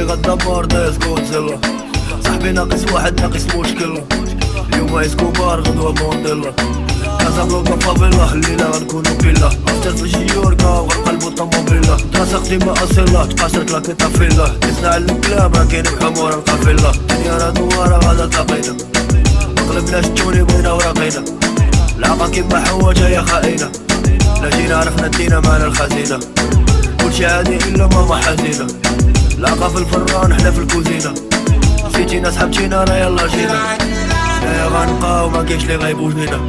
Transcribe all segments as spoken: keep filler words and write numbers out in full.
اللي غدا مرضى يسكون زلة. صاحبي ناقص واحد ناقص مشكلة، اليوم يسكون بار غدوة مونديلا. كازابلانكا فافيلا الليلة غنكونو فيلا، أفتات في جيوركا وغرقا البوطوموبيلا. دراسة خدي ما أصيلة تقاشرت لك طفيلة، كيسمع الكلام راه كاين بحمورة القافلة. الدنيا راه دوارة غادا تلاقينا، مقلبناش التوني بغينا وراقينا. العاقة كيما حوا جاية خائنة، لا جينا عرفنا دينا معنا الخزينة. كلشي عادي إلا ماما حزينة، العاقة في الفران حنا في الكوزينة. نسيتينا سحبتينا راه يلا جينا، حنايا غنبقاو مكاينش لي غيبوج بينا.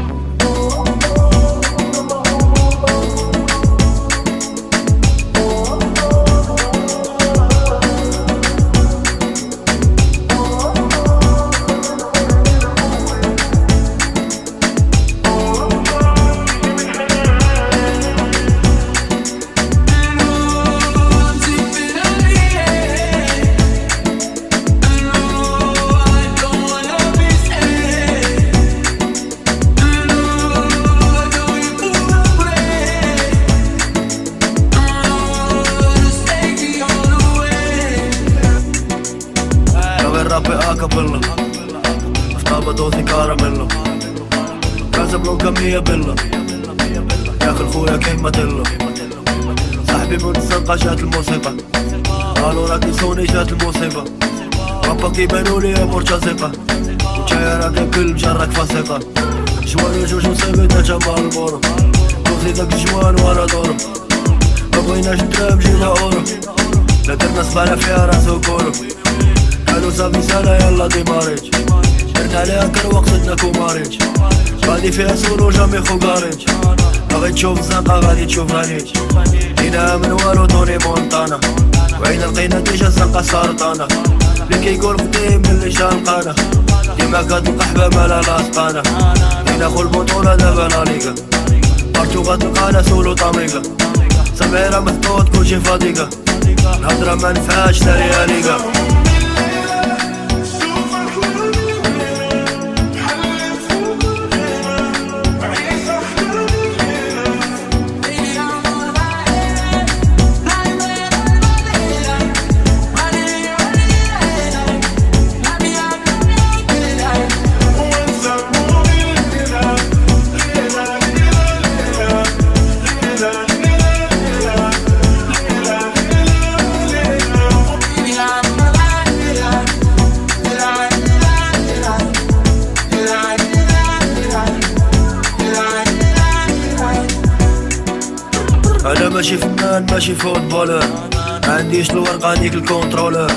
كابيلا افطابة دوزي كاراميلا، كازابلانكا مية بيلا. داخل خويا كيما ديلا، صاحبي من الزنقة جات الموسيقى. قالو راه كيسوني جات المصيبة، رابا كيبانولي مرتزقة. نتايا راك كل جراك فاسقة، جوالو جوج وصيبي تاتا مع البورو. دوزي داك الجوال ورا دورو، مبغيناش الدرام جينا اورو. لا درنا صبانا فيها راسو كورو، قالو صافي سالا يلا ديماريج. درت عليها كروة قصدنا كوماريج، غادي فيها سولو جامي خوكاريج. باغي تشوف الزنقة غادي تشوف رانيج، جيناها من والو توني مونطانا. وعينا لقينا ديجا الزنقة سرطانة، اللي كيقول قديم ملي جا لقانا. ديما كتلقى حبة مالها لاصقانا، جينا خو البطولة دابا لا ليغا. بارتو غتلقانا سولو طاميكا، سميرة مثبوط كلشي فاضيكا. الهضرة منفعاش داريها ليكا. أنا ماشي فنان ماشي فوتبولر، معنديش الورقة هاديك الكونترولر.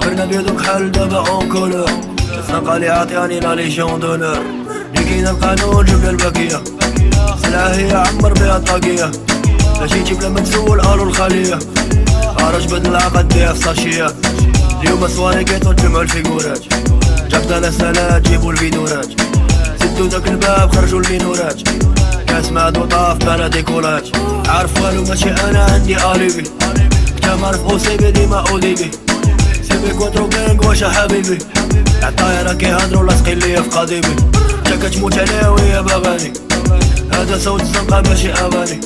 كبرنا بيدو بحال دابا أون كولور، الزنقة لي عاطياني لا ليجيون دونور. لي كاينة القانون جبنا الباكية، سلعة هي عمر بيها الطاقية. لا جيتي بلا ما تسول ألو الخلية، خرج بدل العاقة ديها في ساشية. اليوم صواري كيطو تجمعو الفيكورات، جابت أنا سالات جيبو الفيدورات. سدو داك الباب خرجو المينورات، كاس معدو طاف بانا ديكورات. عارف والو ماشي انا عندي اليبي، كتامر في اوسيبي ديما اوليبي. سيبي كواترو كانغ واش حبيبي، العطايا راه كيهضرو لاصقين ليا في قضيبي. تا كتموت عليا وهي باغاني، هذا صوت الزنقة ماشي اغاني.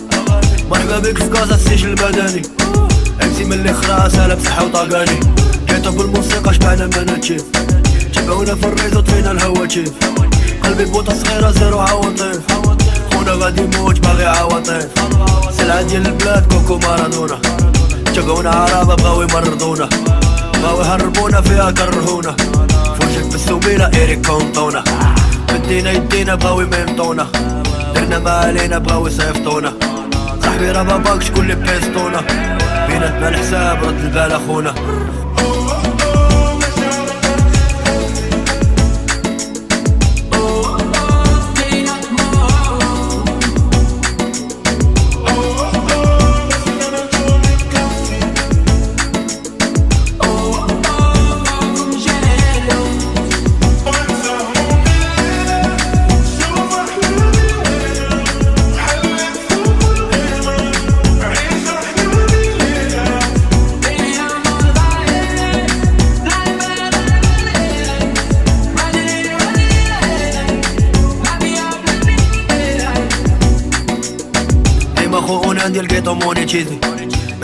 مرحبا بك في كازا السجل البدني، امسي ملي خلاص انا بصحة وطاقاني. كيطوب الموسيقى شبعنا من هاتشيف، تبعونا في الريز وطفينا الهواتيف. قلبي بوطة صغيرة زيرو عواطيف، خونا غادي يموت باغي عواطيف. سلعة ديال البلاد كوكو مارادونا، تاقونا عرابة بغاو يمرضونا. بغاو يهربونا فيها كرهونا، في وجهك بالسوبيلة إيريك كونطونا. بدينا يدينا بغاو يميمطونا، درنا ما علينا بغاو يصيفطونا. صاحبي راه مباكش شكون لي بيسطونا، بيناتنا الحساب رد البال أخونا. أخو أون عندي الكيطو مونيتيزي،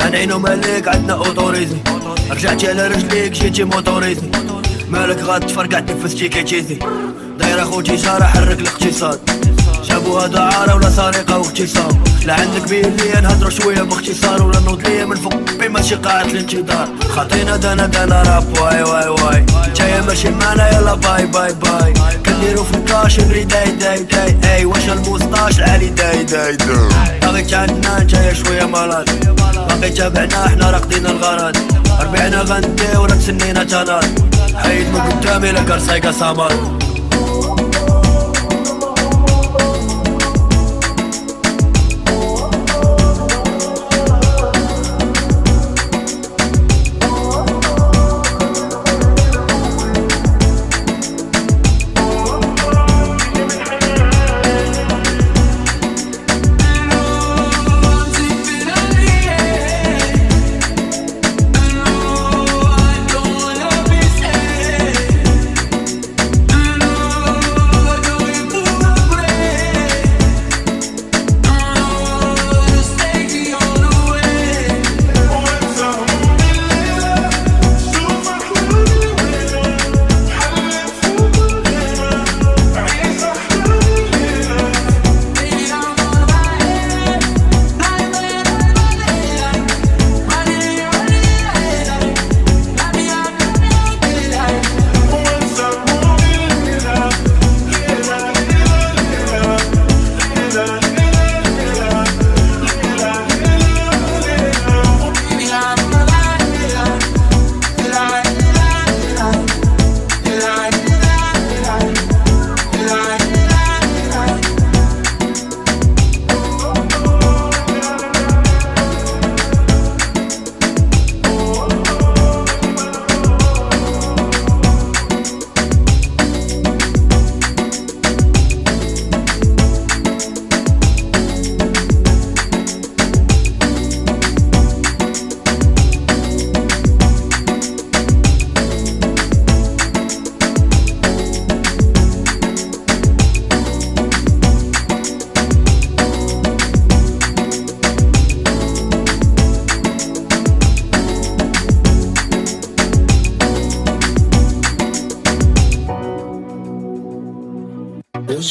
عينو مالك عندنا اوتوريزي، رجعتي على رجليك جيتي موتوريزي، مالك غاتفرقع تنفستي كيتيزي، داير اخوتي شارع حرك الاقتصاد، جابوها دعارة ولا سرقة واغتصاب، لا عندك بيه ليا نهضرو شوية باختصار ولا نوض ليا من فوق بما شي قاعة الانتظار، خاطينا دانا دانا راب واي واي واي، نتايا ماشي معنا يلا باي باي باي، كنديرو في الكاش نري داي داي داي، اي واش الموسطاش العالي داي داي داي، باغيك عندنا نتايا شوية مالات، باقي تابعنا حنا راقدينا الغرض، ربعنا غنديو ولا تسنينا تناض، حيد من قدامي لا كارسايكا سامار.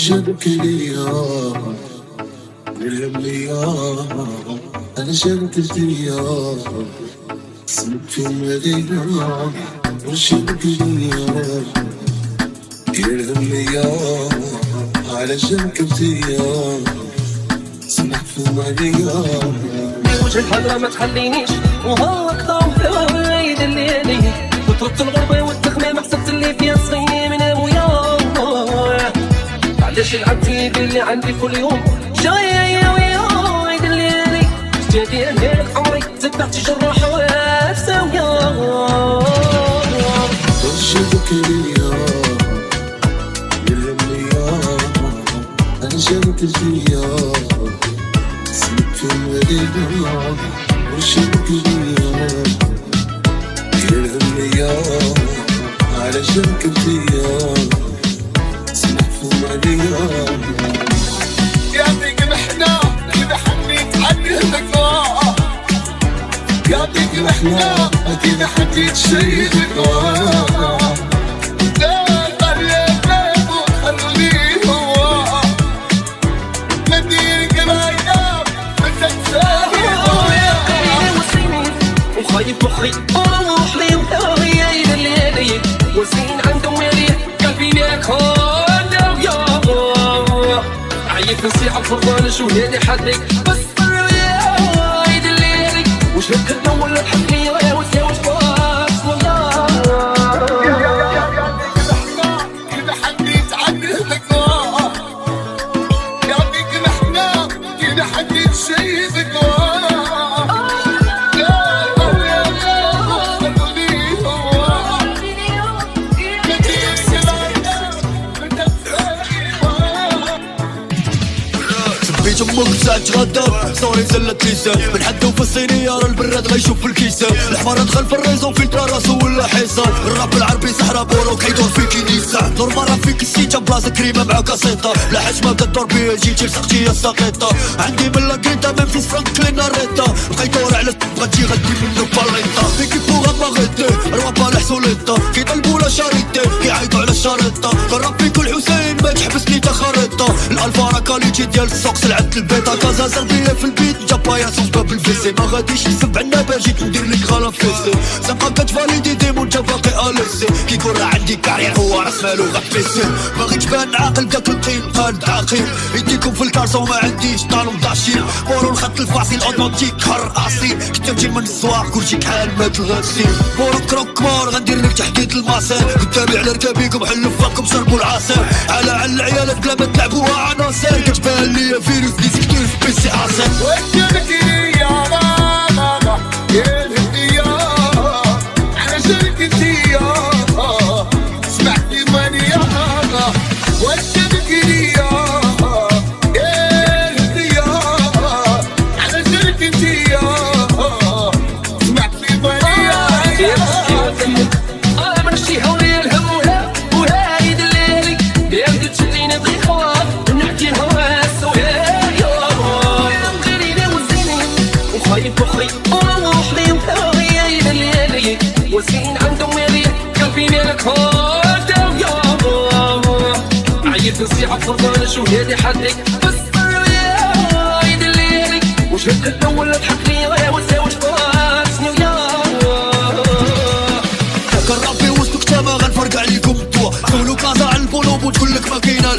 جنبك ليا درهم ليا أنا جنبك ليا سمك مليا وجنبك ليا درهم ليا على جنبك ليا سمك مليا وجه الحضرة ما تخلينيش وهو قطعهم في العيد الليالي وتركت الغربة والتخمام حسبت اللي فيها صغير من أبويا علاش لعبتي يدلي عندي كل يوم جاية يا ويا يدليلي جدادي أنا عمري تبعتي جراحة وساوية وجهك ليا يلهم ليا أنا جابك ليا سلك في المدينة وجهك ليا يلهم ليا على جابك ليا يا بيك محنا كده حكيت عنك بكرة يا بيك محنا كده حكيت شي بكرة لا قربوا خلوني هو ما ندير كمايا ما تنساني يا قريبي وسنين وخايف مخي وروح لي وطاغي عيد الليالي وسنين عندهم يالي قلبي معاك هو عييت نصيحة الفرقان شوهادي حدك بس طلعوا يا عيد الليالي وجهك الأول لا تحكني ولا وتهاوش باس والله يا يا يا يا بيك محنا كيما حكيت عنك بكرة يا بيك محنا كيما حكيت شي بكرة صاحبي جمك بساعة تغدر صوري زلت لسان بنحدو في الصينية البراد غيشوف الكيسان الحمار دخل في الريزون فلترا راسو ولا حصان الراب العربي سحرة بوروك عيدوه في كنيسة نورمال راه فيك السيتة براسك كريمة معاك سيطة بلا حشمة كدور بيا جيتي لسقتيا الساقيطة عندي بلا كريتا ميم في فرانكلين ريتا بقيتور على غادي غادي منو بالريطة ليكيبو غابا غادي روابا نحسو ليطة كيطلبو لا شاريتي كيعيطو على الشريطة كنربي كل حسين ما تحبسني تا خريطة الالفارا كاليتي ديال السوق سلعت البيتا كازا زردية في البيت جابايا صوت باب الفيسي ما غاديش نسب عنا باه جيت ندير لك غالا فيسي زعما كتفاليدي ديمو نتا باقي اليسي كيكون راه عندي كارير هو راس مالو غا بيسي باغي تبان عاقل كاك القيل قاد عاقل يديكم في الكارصة وما عنديش طالو مضاشين بورو الخط الفاصل اوتوماتيك هر اصيل كتبتي من السواق كلشي كحال ما تغاسين بورو كروك مور غندير لك تحديد الماسير قدامي على ركابيكم حلو فاقكم شربوا العصير على على العيالات بلا ما تلعبوها عناصر كتبان ليا فيروس ديسكتور في بيسي عاصر نصيحة فرضانة شو هادي حدك بس يا وايد الليلي وش هتتنول ولا تحكني غير وتساوي شفاتني وياك كان ربي وسط كتابة غنفرقع عليكم توا تقولوا كازا على القلوب وتقول لك ما كاينة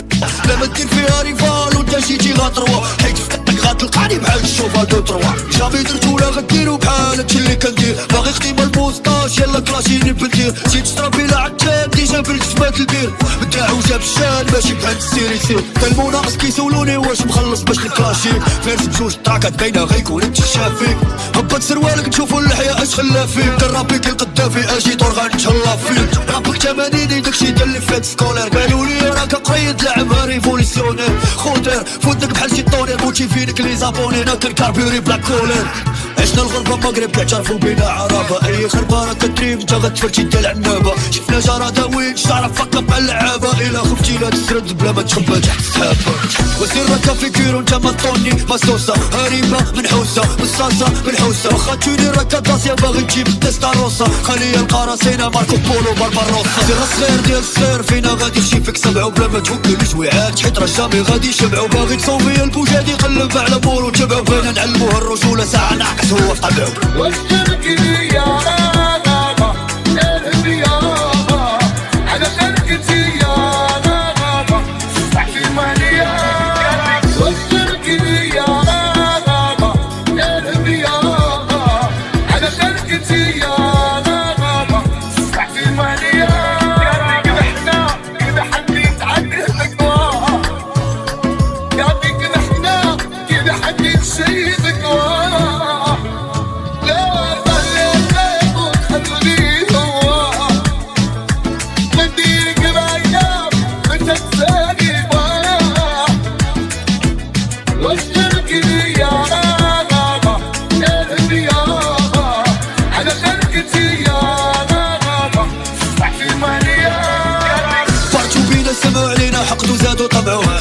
لما دير فيها ريفال وانت جيتي غاتروا حيت في قدك غاتلقاني بحال الشوفة دو تروا جامي درت ولا غديروا بحالك شي اللي كندير باغي ختيم البوسطاج يلا كلاشيني بندير جيت تربي لا عتاب ديجا بالجسمات البير جاب الشان ماشي بحال السيري سير كلمو ناقص كيسولوني واش مخلص باش نكلاشيك فارس بجوج طاكات باينه غيكون انت الشافيك هبط سروالك نشوفو اللحية اش خلا فيك كنربي كي القدافي اجي دور غنتهلا فيك ربك تمانيني داكشي ديال اللي فات سكولير قالو لي راك قريد لعبها ريفوليسيونير خودر فوتك بحال شي طونير موتيفينك لي زابوني انا كنكاربيوري بلا كولير عشنا الغربة المغرب كيعترفو بينا عرابة أي خربة راك كتريم نتا غتفرتي نتا العنابة شفنا جرى داوين شعرها فاقة بحال لعابة إلا خفتي لا تسرد بلا ما تخبى تحت السحابة وسير راك فيكيرو نتا مطوني مصوصة هريبة منحوسة بالصلصة منحوسة واخا توني راك داسيا باغي تجيب التستاروسة خليا القراصنة ماركو بولو بربروسة سير الصغير ديال الصغير فينا غادي يشيفك سمعو بلا ما تهكل الجويعات حيت راه جامي غادي يشبعو باغي تصوفي البوجادي قلب على بولو تبعو بغينا نعلموه الرجولة ساعة نعكس هو طبعه واشتركي يا غابة ارهب يا غابة على شركتي يا غابة صحفي مهني يا غابة واشتركي يا غابة ارهب يا غابة على شركتي يا غابة صحفي مهني يا غابة كده احنا كده حد يتعدل بقواها يعني كده احنا كده حد يتشيد بقواها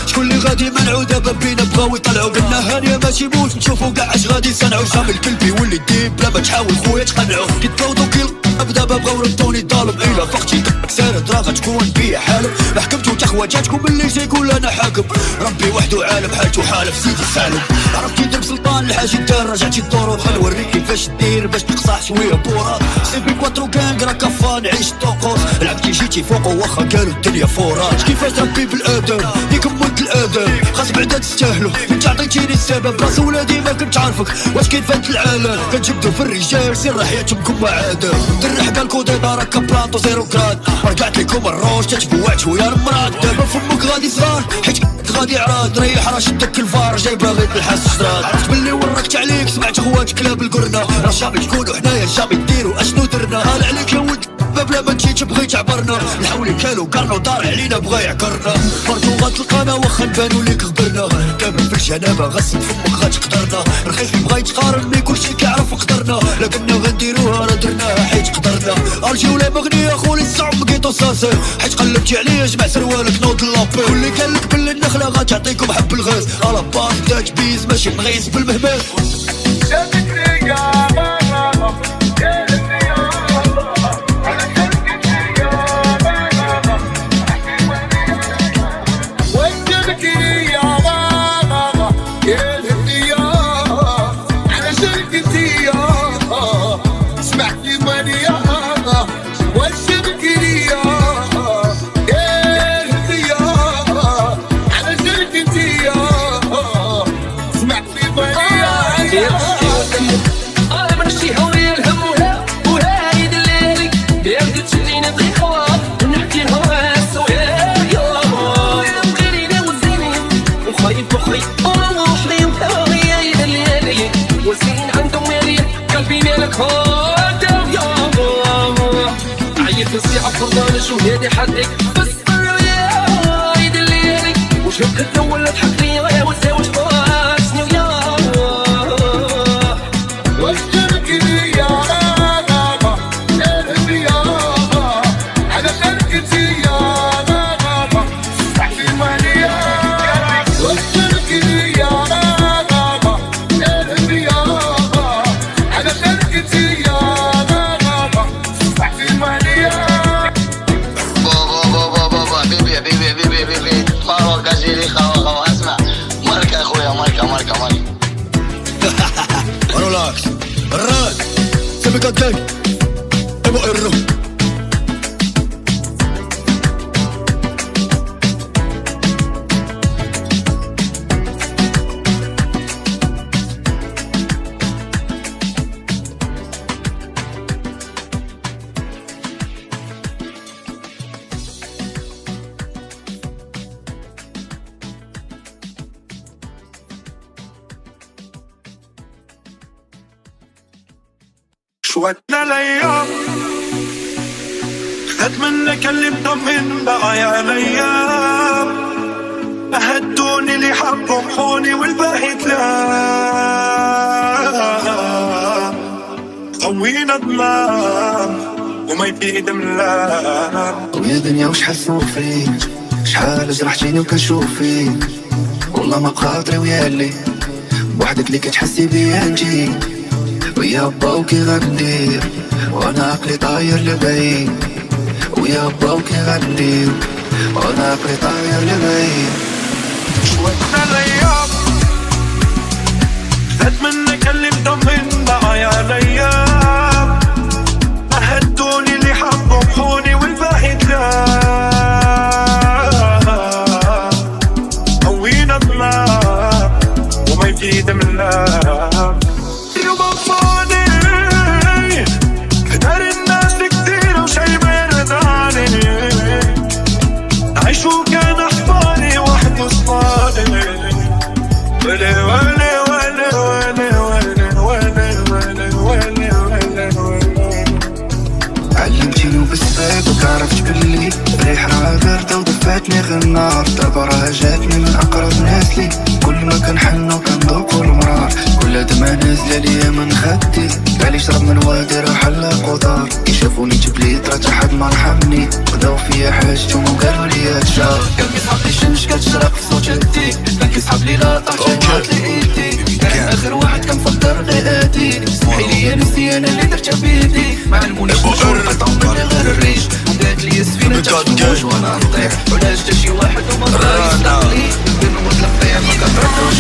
شكون اللي غادي منعو دابا بينا بغاو يطلعو قلنا هانيه ماشي موت نشوفو كاع اش غادي يصنعو شامل كلبي واللي الديب بلا ما تحاول خويا تقنعو كي تفاوضو كي القلب دابا بغاو يردوني ظالم الا فقتي سارد راه غتكون بيا حالم ما حكمتو تا خواتاتكم اللي جاي يقول انا حاكم ربي وحدو عالم حالتو حالف سيدي سالم عرفتي درب سلطان الحاج دار رجعتي الظروف غنوريك كيفاش دير باش تقصح شويه بورا سيبي كواترو كانك راه كفان عيش الطقوس لعبتي جيتي فوق واخا كانو الدنيا فوراج كيفاش تربي بالادب ديكم ولد الادب خاص بعدا تستاهلو انت عطيتيني السبب راس ولادي ما كنت عارفك واش كاين فات العالم كتجبدو في الرجال سير راه حياتكم ما عاده درح كاع الكودينا راك بلاطو زيرو كراد رجعت لكم الروج تتبوعت ويا المراد دابا فمك غادي صغار حيت غادي عراض ريح راه شدك الفار جاي باغي تلحس الشراط عرفت بلي ورقت عليك سمعت خواتك لا بالقرنه راه شابي تكونوا حنايا شابي ديروا اشنو درنا هال عليك يا ولد بلا ما تجي حيت بغيت عبرنا الحولي كالو قرنو طالع علينا بغا يعكرنا برضو غتلقانا واخا نبانو ليك غبرنا كامل في الجنابه غسل فمك غتقدرنا رخيص بغا يتقارن مي كلشي كيعرف قدرنا لا كنا غنديروها راه درناها حيت قدرنا ارجي ولا مغنيه خولي الصعب بقيتو ساسي حيت قلبتي عليا جمع سروالك نوض لابي واللي قال لك بلي النخله غتعطيكم حب الغاز على باك داك بيز ماشي مغيز بالمهبال شو هادي حدك بس يا يد الليالي وجهك الأول لا تحك ليا ولا وساوي شنو يا وجهك يا غابة يا قلبي يا غابة على تركتي يا غابة تسمحلي مالي وجهك يا غابة يا قلبي يا غابة على تركتي يا غابة تسمحلي مالي الراد سبك الدق ابو الرو شوتنا الايام خدت منك اللي مطمن بغايا الايام اهدوني اللي حبوا محوني والباقي تلام قوينا الظلام وما يفيد ملام ويا دنيا وش حسوا فيك شحال جرحتيني وكنشوف فيك والله ما بخاطري ويالي بوحدك اللي كتحسي بيا نجيك ويا باوكي غندير وانا عقلي طاير لبعيد ويا باوكي غندير وانا عقلي طاير لبعيد شوتنا الايام زاد منك اللي مطمن بغايا الايام اهدوني اللي حبوا محوني والباقي تلام قوينا الظلام وما يفيد من لام عرفت بلي ريح راه باردة ودفاتني غير النار دابا راه جاتني من أقرب ناس لي كل ما كنحن وكنذوقو المرار كل دمعة نازلة ليا من خدي علي شرب من وادي راه حلا قطار كي شافوني جبليت راه تا حد مرحمني خداو فيا حاجتهم وقالو ليا تشار كان كيصحاب لي الشمس كتشرق في صوت هدي كان كيصحاب لي لا طاحت لي ايدي كان آخر واحد كنفكر غير هادي سمحي ليا نسيان اللي درتها بيدي ما علمونيش نشوف كطمني غير الريش قالت لي السفينة تتزوج وانا نطيح علاش تا شي واحد وما بغاش يطلقني بنوض للطيح ما كنردوش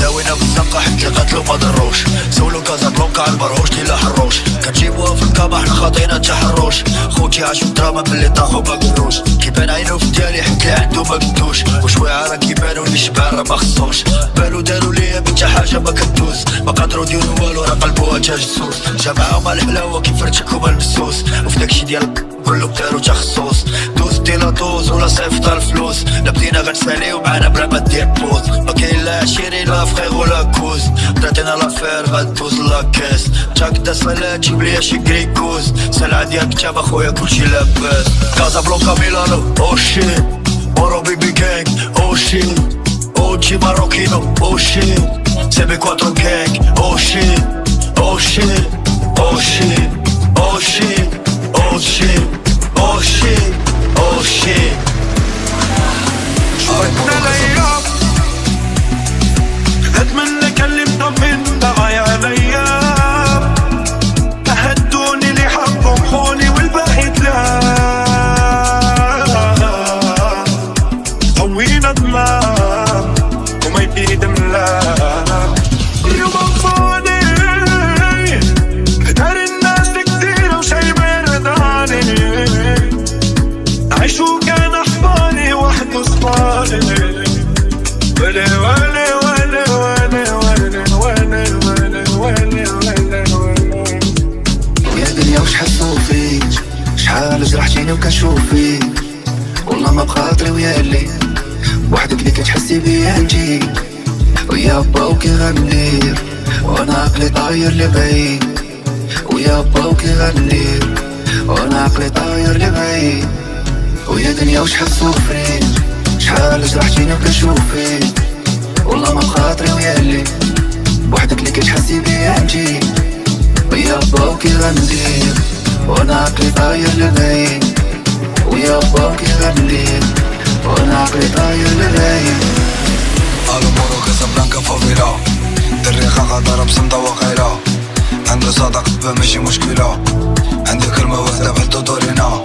داوينا بالزنقة حتى القتلو ما ضروش سولو كازابلونكا على البرهوش ليلا حروش كنجيبوها في الكابة حنا خاطينا التحروش خوتي عاشو دراما ملي طاحو ما قدروش كيبان عينو في ديالي حتى اللي عندو ما بدوش وشويعة راه كيبانو لي شبعان راه ما خصوش بالو دارو ليا بنت حاجة ما كدوز ما قدرو يديرو والو راه قلبوها تجسوس جا معاهم الحلاوة كيفرتك هما المسوس وفي داكشي ديال كلو دارو تخصوص دوز دينا دوز ولا صيفطا الفلوس لا بدينا غنساليو معانا بلا ما دير بوز ما كاين لا عشيري لا فخيغ ولا كوز تراتينا لافير غدوز لاكاس تشاك دا صلاة جيب ليا شي كريكوز سلعة ديالك تاب اخويا كلشي لاباس كازا بلوكا ميلانو او شيت اورو بيبي كانك او شيت او جي ماروكينو او شيت سيبي كواترو كانك او شيت او شيت او شيت او شيت او شيت او شيت او شيت شوفنا الايام اتمنى كلمته من دعاي عليا اهدوني اللي حطهم حولي والبعيد لا قوينا الظلام وما يبيد ملام اليوم انفاني دار الناس كتير وشي ما يرضاني عيشو كان احضاني وحده صفاني ولي ولي شحال جرحتيني وكنشوف فيك والله ما بخاطري ويا اللي وحدك اللي كتحسي بيا نجيك ويا با وكي غندير وانا عقلي طاير لبعيد ويا با وكي غندير وانا عقلي طاير لبعيد ويا دنيا وشحال صوفريت شحال جرحتيني وكنشوف فيك والله ما بخاطري ويا اللي وحدك اللي كتحسي بيا نجيك ويا با وكي غندير وانا عقلي طاير للبعيد ويا باكي غندير وانا عقلي طاير للبعيد المورو كازابلانكا فافيلا دريخة غدارة بصمتها واقيلا عنده صداق تبان ماشي مشكلة عندي كلمة واحدة بحدو دورينا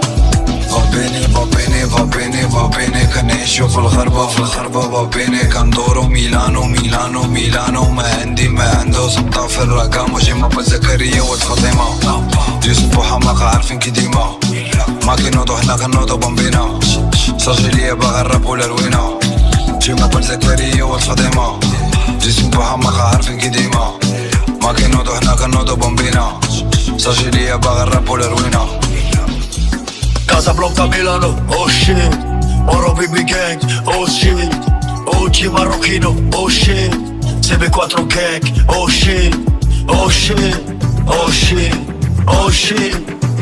بابيني بابيني بابيني بابيني كنعيشو في الغربة في الخربة بابيني كندورو ميلانو ميلانو ميلانو ما عندي ما عندو صبطة في الرقام جيما بزكريا ولد فاطمة يوسف وحماقة عارفين كي ديما ما كينوضو حنا كنوضو بامبينا صاجي ليا باغا الراب ولا الوينا جيما بزكريا ولد فاطمة يوسف وحماقة عارفين كي ديما ما كينوضو حنا كنوضو بامبينا صاجي ليا باغا الراب ولا الوينا كازابلانكا ميلانو او شيت اورو بيبي كانك او شيت او جي ماروكينو او شيت سيبي كواترو كانك او شيت او شيت او شيت او شيت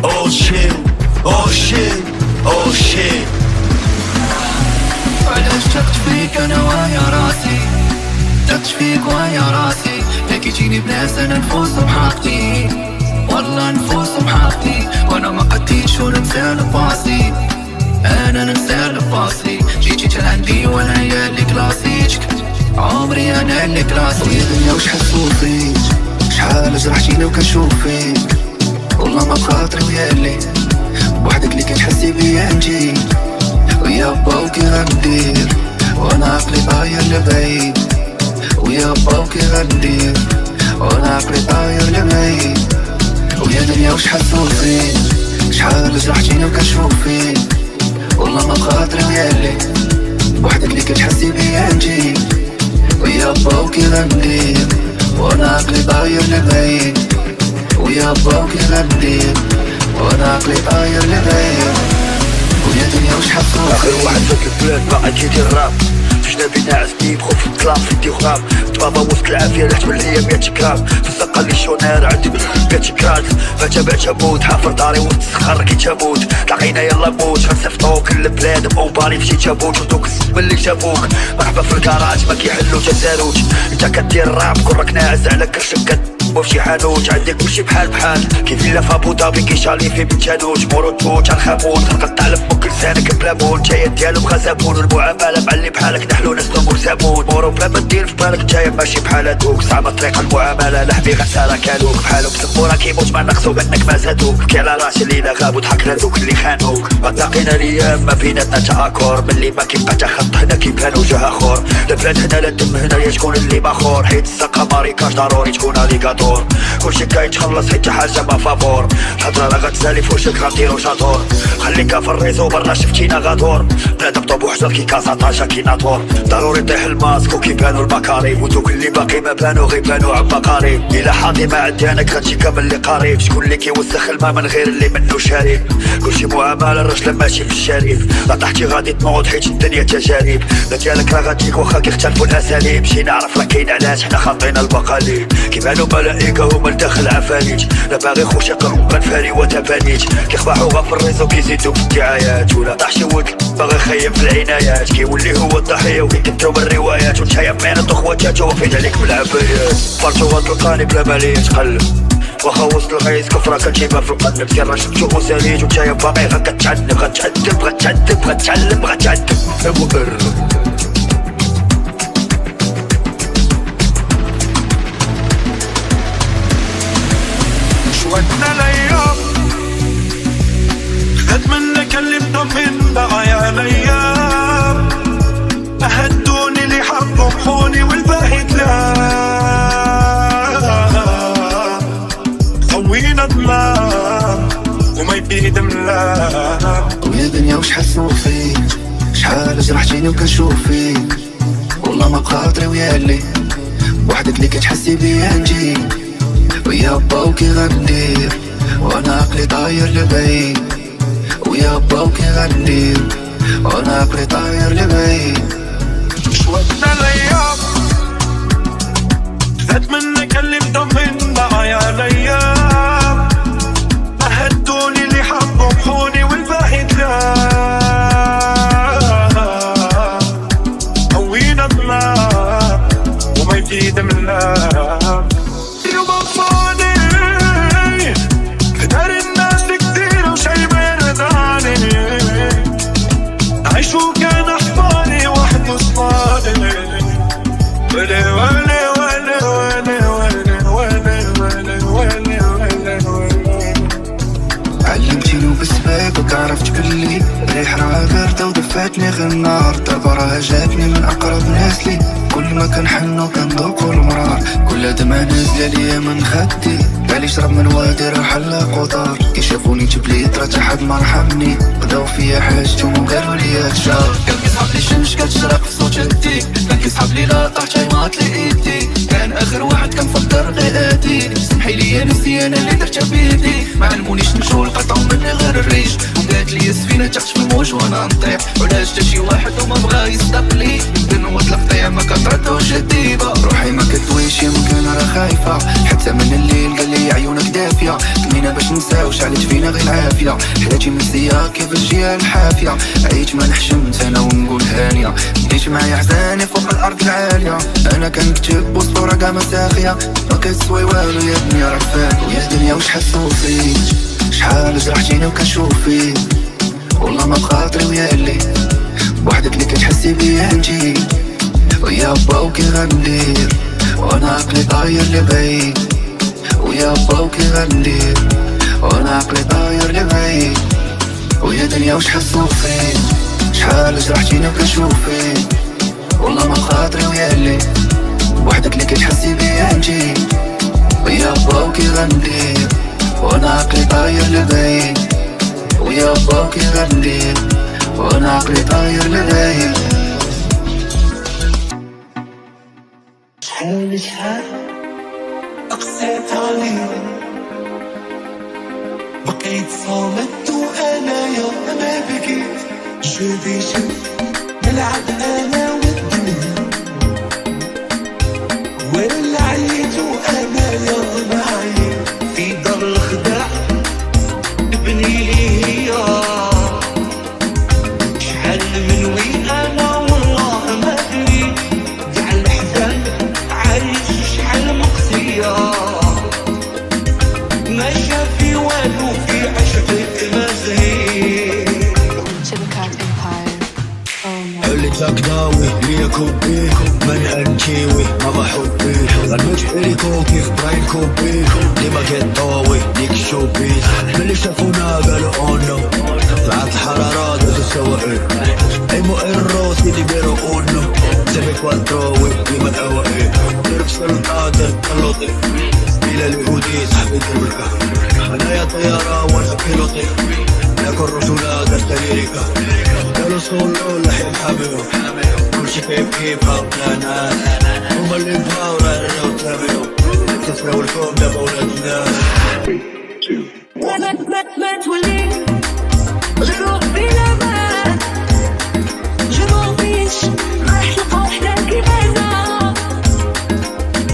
او شيت او شيت او شيت علاش شفت فيك انا ويا راسي شفت فيك ويا راسي لك يجيني بلاس انا نفوز بحاقتي والله نفوز بحاقتي وانا ما قديتش وننسى لباسي انا ننسى لباسي جيتي تلعندي وانا هي اللي كلاسيتك عمري انا اللي كلاسيتك ويا دنيا وشحال صوفيت شحال جرحتيني وكنشوف فيك والله ما بخاطري ويا اللي بوحدك اللي كتحسي بيا نجيك ويا با وكي غندير وانا عقلي طاير لبعيد ويا با وكي غندير وانا عقلي طاير لبعيد ويا دنيا وشحال صوفيت شحال جرحتيني وكنشوف فيك والله ما بخاطري ويا اللي بوحدك اللي كتحسي بيا نجيك ويا با وكي غندير وانا عقلي طاير لبعيد ويا با وكي غندير وانا عقلي طاير لبعيد ويا دنيا وشحال صوفيت اخر واحد فات البلاد باقي جيتي الراب شنا بينا عزتي بخوف في الظلام فيدي وغراب دبابا وسط العافية اللي حتمل ليا مية تكرار في الزقة اللي شونير عندي مية تكرار ما تابعتها بود حافر داري وسط الصخر كي تابوت تلاقينا يلا موت غنصيفطوك للبلاد بأوباري في شي تابوت ردوك الزبل اللي جابوك مرحبا في الكراج ما كيحلو تا الزاروت نتا كدير راب كرك ناعس على كرشك كتبو فشي حانوت عندك ماشي بحال بحال كي فيلا فابودابي كيشالي في بن تانوت موروتوت عالخابوت غنقطع لفوك لسانك بلامون نتايا ديالهم غزابون والمعاملة مع اللي بحالك حلو نسلوب وزابون مورو بلا ما دير في بالك نتايا ماشي بحال هادوك صعبة طريقة المعاملة لحبي غسالة كانوك بحالو بسمو راه كيموت ما نقصو منك ما زادوك بكي على راسي الليلة غابو ضحكنا لذوك اللي خانوك غتلاقينا ليام ما بيناتنا تأكور ملي ما كيبقى تا خط هنا كيبان وجه آخر البلاد هنا لا الدم هنا يا شكون اللي ماخور حيت الساقة ماريكاج ضروري تكون أليكاتور كلشي كيتخلص حيت تا حاجة ما فافور الهضرة راه غتسالي في وشك غنديرو وجاتور خليكا في الريزو برا شفتينا غادور بلاد بطوب وحجر كي كازا طاجة كي ناطور ضروري طيح الماسك وكيبانو المكاري دوك اللي باقي ما بانو غي بانو عما قريب، إلا حاضي ما عندي أنا كرهتي كامل اللي قريب. شكون اللي كيوسخ الماء من غير اللي منو شارب؟ كلشي معاملة الرجلة ماشي بالشريف، لا طاحتي غادي تنوض حيت الدنيا تجارب، لا ديالك راه غاتجيك واخا كيختلفوا الأساليب. شي نعرف راه كاين علاش حنا خاطينا البقاليب، كيبانو ملائكة هما لداخل عفاريت، لا باغي خوشي قرب غنفاري وتبانيت، كيخبحو غا في الريز وكيزيدو في الدعايات، ولا طاح شي ولد باغي خايب في العنايات، كيولي هو الضحية وكيكتبو بالروايات، وتحايب معنا خواتاتو وفيد عليك بالعبايات. فرتو غتلقاني بلا مالي تقلب، واخا وسط الغيز كفرة كتجيبها في القلب، سير راه شفتو وساليت ونتايا باقي غا كتعنب، غتعذب غتعذب غتعلم غتعذب وقرب. شواتنا الأيام خدت منك اللي بضمن بغايا عليا، أهدوني اللي حطمحوني والباقي لا خوينا الظلام وما يبيد ملام. ويا دنيا وش حسنوك فيك، شحال جرحتيني وكنشوف فيك، والله ما بقى خاطري ويالي وحدك اللي كتحسي بيا نجيك. ويا با وكي غندير وانا عقلي طاير لبعيد، ويا با وكي غندير وانا عقلي طاير لبعيد. شواتنا الايام زاد منك اللي مضمن بغايا الايام، اهدوني اللي حطمحوني والبعيد لا قوينا الظلام وما يزيد من لا. عرفت بلي ريح راه باردة ودفاتني غير النار، دابا راه جاتني من أقرب ناس لي، كل ما كنحنو كندوقو المرار، كل دمعة نازلة ليا من خدي، بالي شرب من وادي راه حلا قطار، كيشافوني تبليت راه تا حد مرحمني، بداو فيا حاجتهم وقالو ليا تشار، كان كيصحاب لي الشمس كتشرق في صوت يدي، كان كيصحاب لي لا طاحت يماط لي ايدي، كان آخر واحد كنفكر غي آتي، سمحي ليا نسيان اللي درتها بيدي، ما علمونيش نمشو لقطعو مني غير الريش، قالت لي السفينة تحت في الموج وانا نطيح، وعلاش تا شي واحد وما بغا يصدق لي، بنوض القطيع ما كتردوش الديبة، روحي ما كتويش يا مكان راه خايفة، حتى من الليل قال لي عيونك دافية، تمنينا باش ننساو شعلت فينا غير العافية، حياتي مزية كيف الجهة الحافية، عييت ما نحشمت أنا ونقول هانية، بديت معايا حزاني فوق الأرض العالية، أنا كنكتب والصورة كاع مساخية، ما كتسوي والو يا دنيا راه فاك، ويا دنيا واش حسو فيك؟ شحال جرحتيني وكنشوف فيك، والله ما بخاطري ويالي بوحدك اللي كتحسي بيا انتي، ويا با وكي غندير وانا عقلي طاير لبعيد، ويا با وكي غندير وانا عقلي طاير لبعيد. ويا دنيا واش حسو فيك، شحال جرحتيني وكنشوف فيك، والله ما بخاطري ويالي بوحدك اللي كتحسي بيا انتي، ويا با وكي غندير وانا عقلي طاير لبعيد، ويا با كيغندير وانا عقلي طاير لبعيد. شحال شحال اقسيت عليك، بقيت صامت وانايا ما بكيت، جودي جد نلعب انا والدنيا، ولا عييت وانايا ما عييت، في دار الخدع ابني لي هي، شحال من وين انا والله ما ادري، كاع الحزن عايش شحال مقسية، ما شافي والو في عشقك ما زهيت. قلت لك داوي ليا كوبي من انتيوي ما حبي، غنموت حريكوكي في براين كوبي ديما كيطاوي ديك الشوبيس، ملي شافونا قالو اونو طلعت الحرارة دوزو سوا، اي مو الروسي اللي بيرو اونو سيفي كواتروي ديما الاوائل، ضرب سلطاتي كنلوطي بلا اليهودي صاحبي درب القهر، انايا طيارة وانا بيلوطي ناكل رجولة درت ليريكا، الوصول لحلم حبيبه كل شي كيف كيفها بنانا هما اللي بهاو رانا وتابعوا كسروا الكون دابا ولادنا ما ما ما تولي غير بلا ما جربيش راح تلقى وحدة كيفانا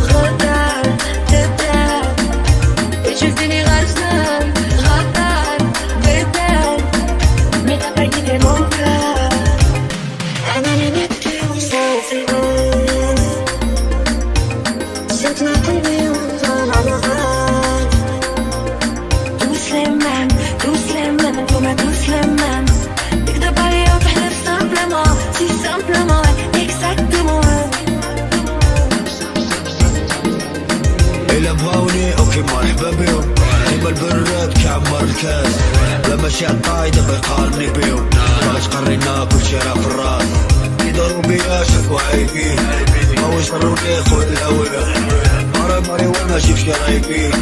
غدار تدار شفتيني غير شنان غدار بدار من أبعد الموقع أنا اللي نبكي وصافي الآن شكلها قلبي وطالع معاك دوس لمام دوس لمام انتوما دوس لمام تكذب عليا وتحلف سامبلومون سي سامبلومون اكزاكتومون إلا بغاوني أوكي مرحبا بيهم هما البرات كيعمر الكاس لا ماشي عطاي دابا يقارني بيهم باش قرينا كلشي راه في الراس كي دارو بيا شافو عايبين ماهوش ضروري خود الهوية مرة مري وانا شفتي رايبين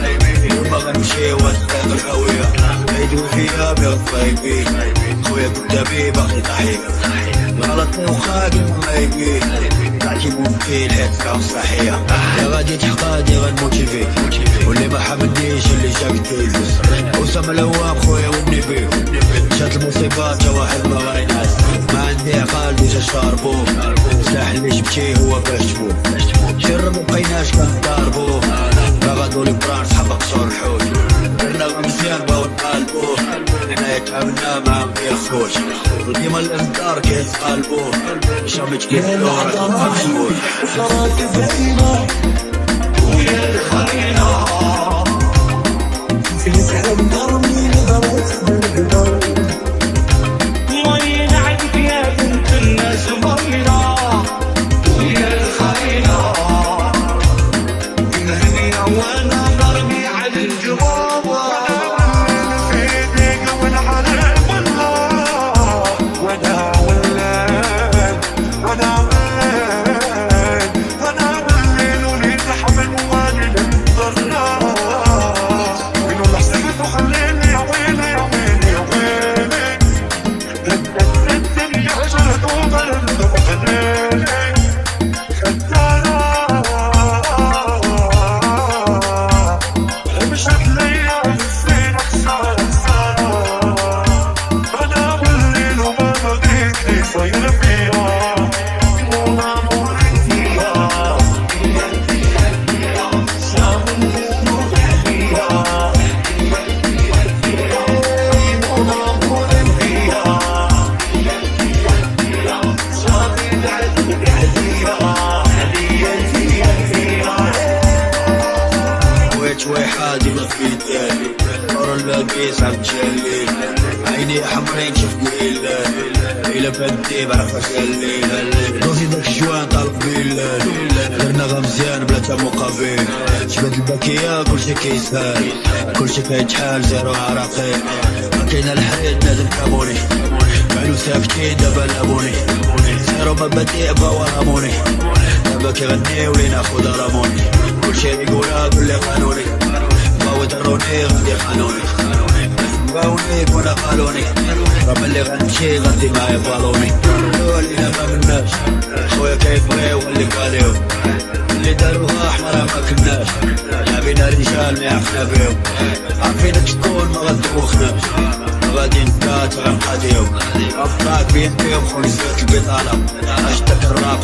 اليوم غنمشي وغنسيق الهوية عيدو فيا بيا الصايبين خويا قدامي باقي ضحية غلطني وخا قلت مايبين تعرفي ممكن حيت كان صحية يا غادي تحقادي غنموتيفيك واللي ما حمدنيش اللي جاك تيزوس وسام الهوام خويا ومني بيه جات المصيبة تا واحد ما غينعس ما عندي عقال ديجا شاربوه سلاح اللي جبتيه هو باش تموت جرب مبقيناش كنضاربوه راه غادو لبران صحابك شرحوه درنا غمزيان باو نقلبوه حنايا تعاملنا معاهم يا خوت وديما الانذار كيتقلبوه شامي تكيسلو راه كنفهموش صراك الزعيمة ويا الخاينة في سحاب نرمي نظرات بالقدر وين عندك يا بنت الناس مريرة ويا الخاينة مهنية وانا نرمي على الجبار وانا من في ايديك ونحرق والله وانا ولاد انا ولاد انا ولاد وليت حمل والد الضرار عيني حمرين شفتني إلا إلا بدي بعرف اش قالي دوزي داك الجوان طالب بيلا درنا غا مزيان بلا تا مقابل جبد الباكية كلشي كيسهل كلشي فيه شحال زيرو عراقي كاينة الحريت لازم كابوني بعلو ساكتين دابا لابوني زيرو مبادئ بغاو هرموني دابا كيغنيو لينا خو ضربوني كلشي غيقولها بلي قانوني بغاو يضروني غادي يخانوني باوني كنا قالوني راه ملي غنمشي غادي معايا بالوني ولينا ما مناش خويا كيفري واللي قاليو اللي داروها احمر ما كناش لعبينا رجال ما عرفنا بيهم عارفين شكون ما غدوخناش غادي نتكاتو غنقاديو غنبقاك بين فيهم خوني سيرت البطالة عشتك الراب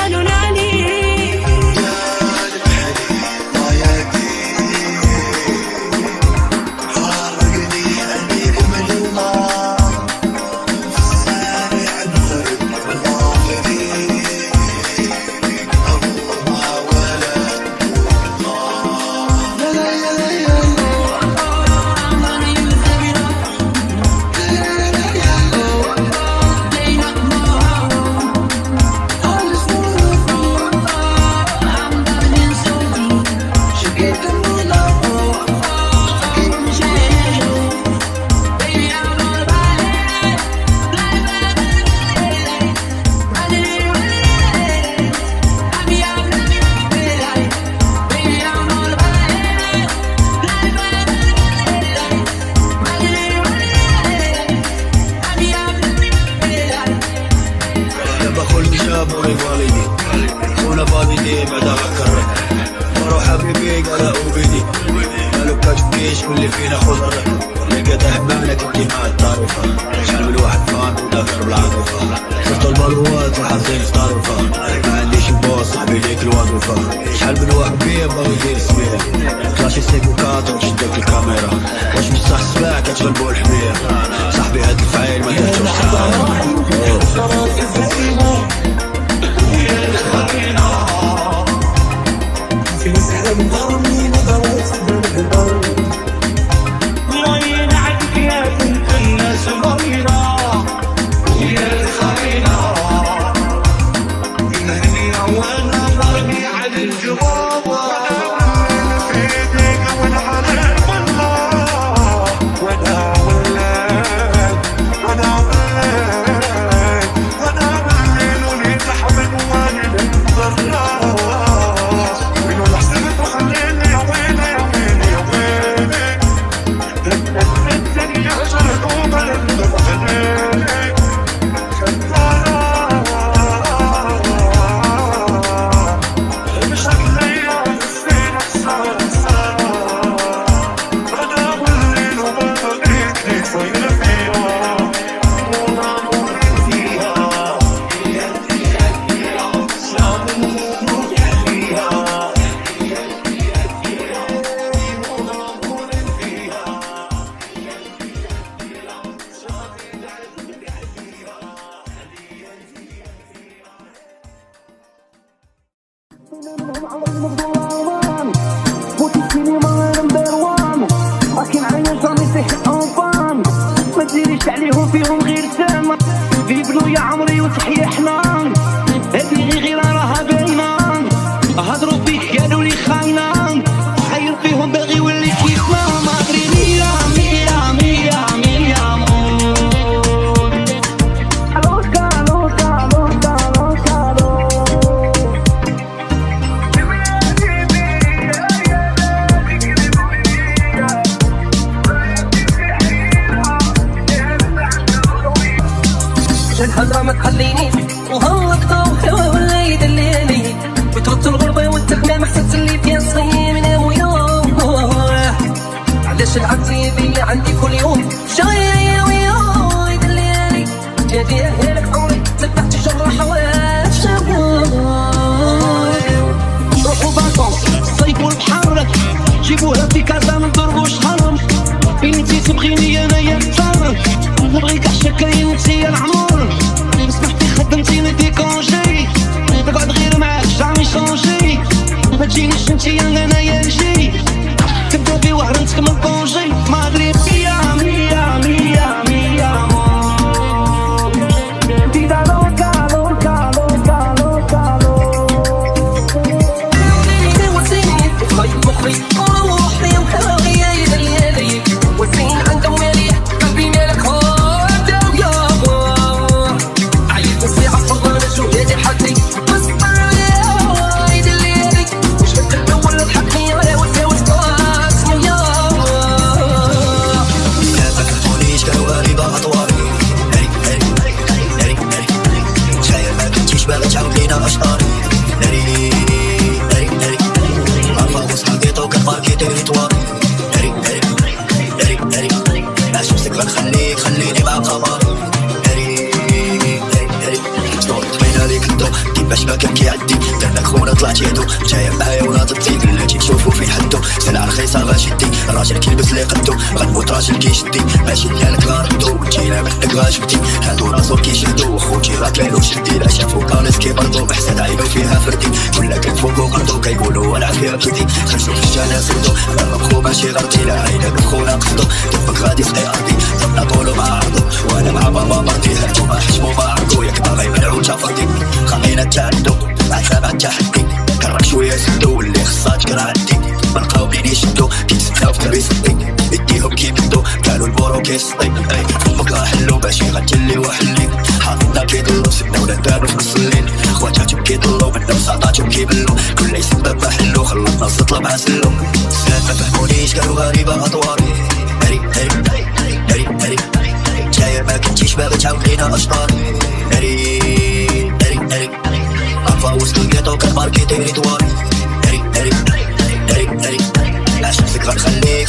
خلوني عليك Oh, منك وكيما الطرفة جلب الواحد فان وداخل بالعاطفة شفت البلوات وحاطين في طرفة ما عنديش باص صاحبي ليك الوظيفة شحال من واحد بيا باغي يدير سبيع كلاشي سيك وكات وتشدك الكاميرا واش بصح سباع كتغلبو الحمية صاحبي هاد الفعيل ما تهتمش معاها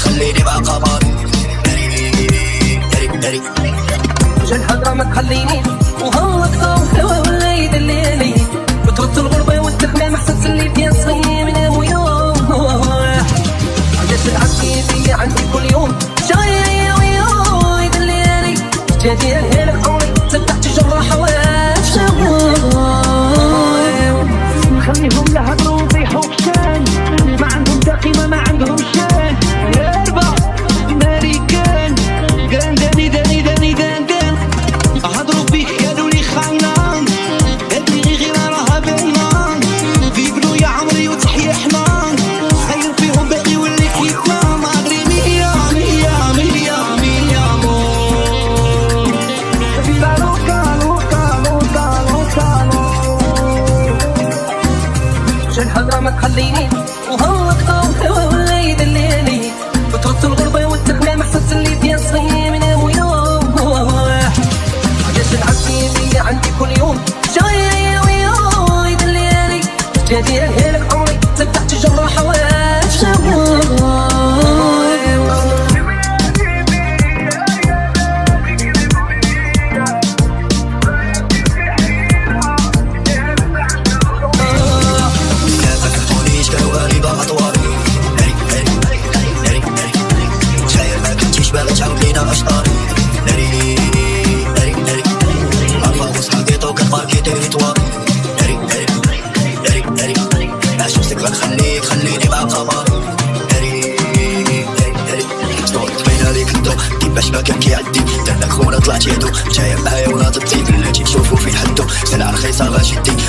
خليني مع قمري. الدري جن حضرة ما تخليني وهو الضوء حلوة والليل الليلي وترد الغربة والتخمام حسس اللي فيها صغير من أبو يوم عدش العكي فيا عندي كل يوم شايري ويوي دليلي جدي الهيل حولي تبتحت جراحة وشاوي خليهم لهدروا وطيحوا بشان ما عندهم تقيمة ما عندهم شان يا ربع ماريكان قان داني داني داني دان دان هضروا بيك قالوا لي خنان ادري غير راها بنان ذيبلو يا عمري وتحيا حنان خير فيهم باقي واللي كيتنام ادري ميا ميا ميا ميا مور قالوا قالوا قالوا قالوا قالوا جن حضرة ما تخليني وهو الضوء هو اللي يدليني فترة الغربة والتخمام حسست اللي فيها صغير من أبو يوم عدش العكي فيا عندي كل يوم شايري ويوي دليلي جدي أهلك عمري تبتحت جراحة وشاوي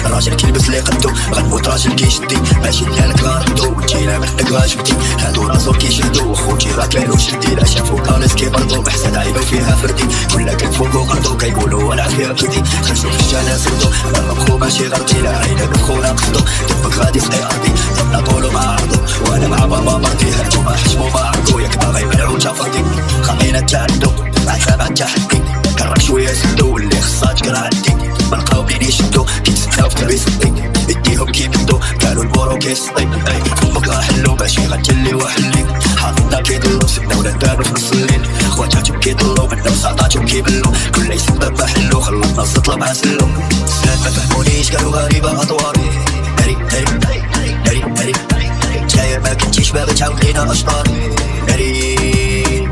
راجل كيلبس لي قدو غنموت راجل كيشدي ماشي ديالك غاردو وتجينا منك غاشبتي هادو راسو كيشدو خوتي راه كلالو شدي لا شافوك ناس كيبردو بحسد عيبو فيها فردي كلنا كنفوقو قردو كيقولو انا فيها كيدي خرجو في الشارع سردو انا مخو ماشي غردي لا عينك خونا قصدو دبك غادي في ارضي طلع طولو مع عرضو وانا مع بابا مرضي هانتوما حشمو ما عرضو ياك باغي منعو تا فردي خلينا تعندو مع سبع تحدي كرك شويه سدو اللي خصها تقرا عندي ملقاو بيني شدو كيتسناو في تربيستي بديهم كيبدو قالو البورو كيسطي فمك راه حلو ماشي غتلي وحلي حاطنا كيضلو سبنا ولادانو في نص الليل خواتاتهم كيضلو منا وسعطاتهم كيبلو كل يسبب بحلو خلطنا السطلة مع سلو سلام ما فهمونيش قالو غريبة أطواري ناري ناري ناري ناري ناري تاير ما كنتيش باغي تعاود لينا أشطاري ناري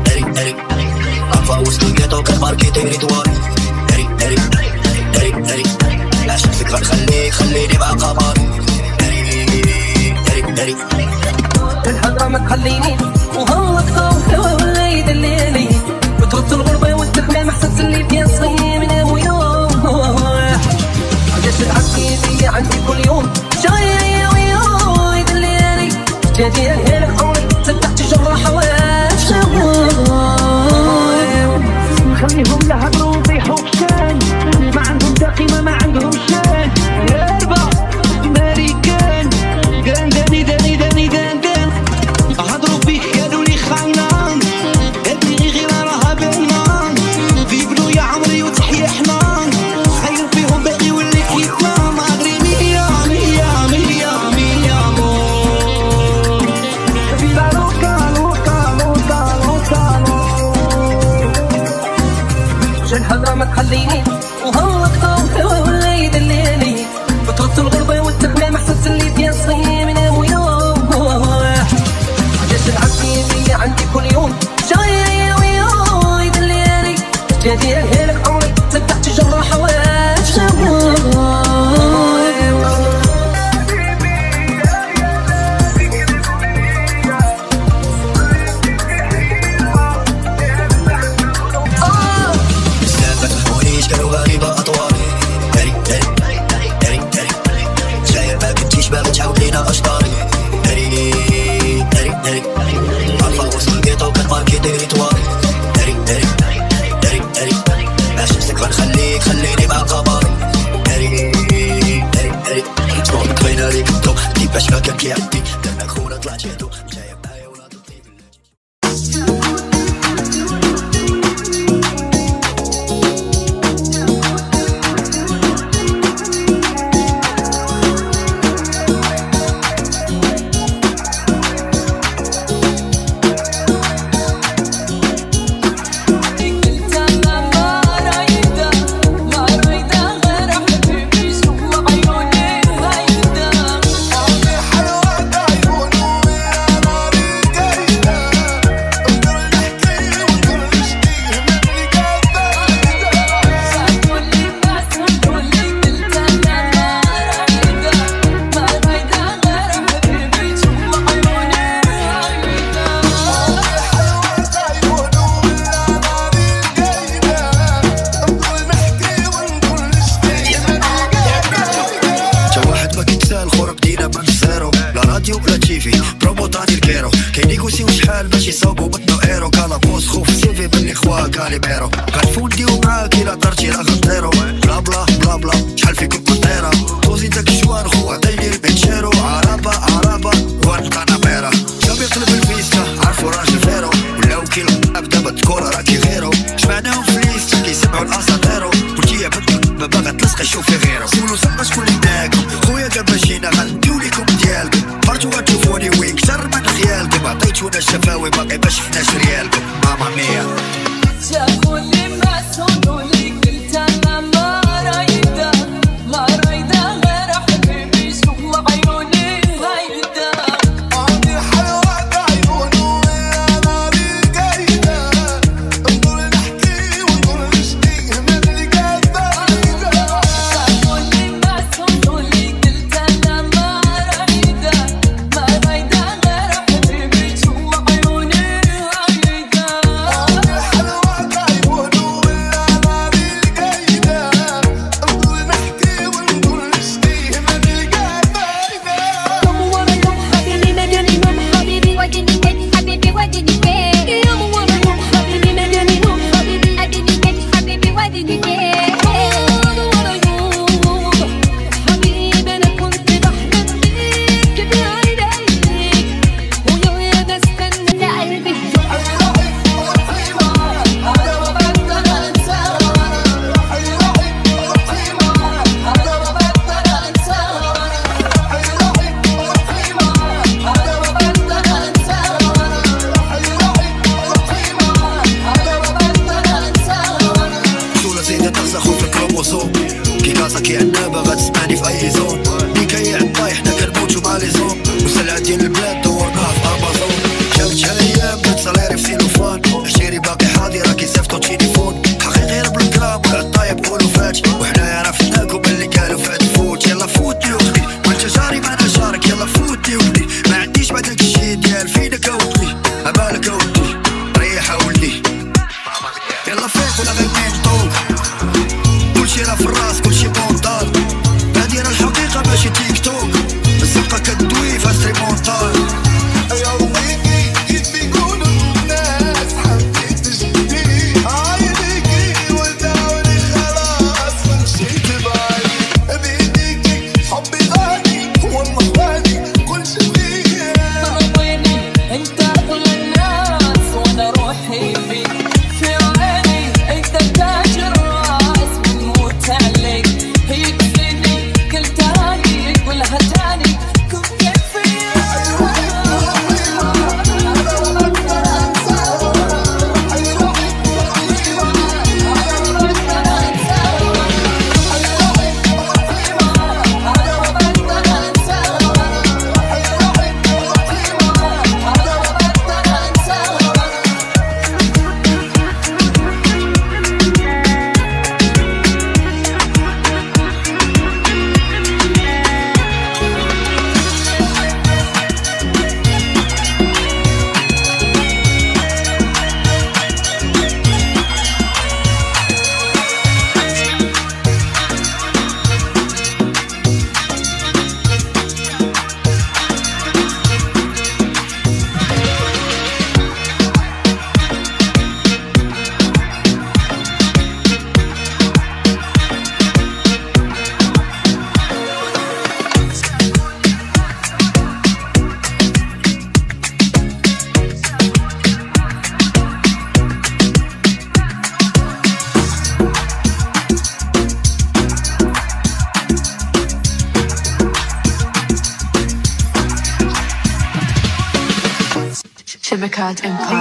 ناري ناري أنفا وسط الكيطو كنباركي طيري دواري ناري ناري ناري ناري عشان فكرة خليك خليني مع قمري ناري ناري ناري الحضرة ما تخليني وهو الضوء حلوة ولا يدليني وترد الغربة والتخمام حسست اللي فيها صغير من أبو يوم علاش العكي فيا عندي كل يوم شايري ويوي دليلي جدي أهلك عمري تبتحت جراحة وشاوي خليهم لهدرو وطيحو بشان ما عندهم تقيمة ما عندهم شان يا ربع ماريكان قان داني داني داني دان دان هضرو بيك قالوا لي خنان ادري غير راها بنان ذيبلو يا عمري وتحيا حنان خير فيهم باقي واللي كيتنام ادري ميا ميا ميا ميا مور قالو قالو قالو قالو قالو جن حضرة ما تخليني وهو الضوء هو اللي يدليني فترة الغربة والتخمام حسست اللي فيها صغير من أبو يوم علاش العكي فيا عندي كل يوم شايري ويوي دليلي جدي أهلك عمري تبتحت جراحة وشاوي Alpha was the ghetto, but my kid did it well. Daddy, daddy, daddy, daddy, daddy, daddy. ليبيرو كالفوندي ومعاكي لا طرتي لا غطيرو بلا بلا بلا بلا شحال فيكم قطيرة دوزي داك الشوار خو عطيني البنشيرو عربة عربة وان طنابيرة جاب يقلب الفيستا عرفو راجل فيرو ولاو كيلو دابا تكورة راكي غيرو جمعناهم في ليستا كيسمعو الأساطيرو قلتي يا بنت ما باغا تلصقي شوفي غيرو سولو زعما شكون لي داكم خويا دابا جينا غنديو ليكم ديالكم برتو غتشوفوني وين كتر من خيالكم عطيتونا الشفاوي باقي ما شفناش ريالكم ماما ميا تاكل ما صونولي قلت انا ما رايده ما رايده غير حبيبي شوف عيوني رايده عندي حلوة عيون وانا اللي قايده نقول نحكي ونقول نشتي من اللي قايده تاكل ما صونولي قلت انا ما رايده ما رايده غير حبيبي شوف عيوني رايده كي عنابة غتسمعني في أي زون لكي عطاي حنا كنموتو مع لي زون وسلعتين البلاد دورناها في أمازون جابت شحال أيام كنت صغيري في سيلوفان عشيري باقي حاضي راكي صيفطو تيليفون حقيقي راه بالكرام والعطايا بقولو فات وحنايا راه فدناكم اللي قالو فات فوت يلا فوتني وخلي وانت جاري معنا جارك يلا فوتني وخلي ما عنديش بعد هاك الشي ديال فينك أودي عبالك أودي ريح أولي يلا فيق ولا غير مينطول كلشي راه في الراس كلشي مونطال هادي راه الحقيقة ماشي تيك توك الزنقة كدوي فيها ستري مونطال يا ويلي كيف يقولو الناس حبيت جدي عينيكي وداوني خلاص مشيت بعيد بيديكي حبي غالي والله غالي كلشي فيا عطيني انت كل الناس وانا روحي فيك في عيني انت تاجر عليك هيك سني كل تاني كلها تاني كن كيفية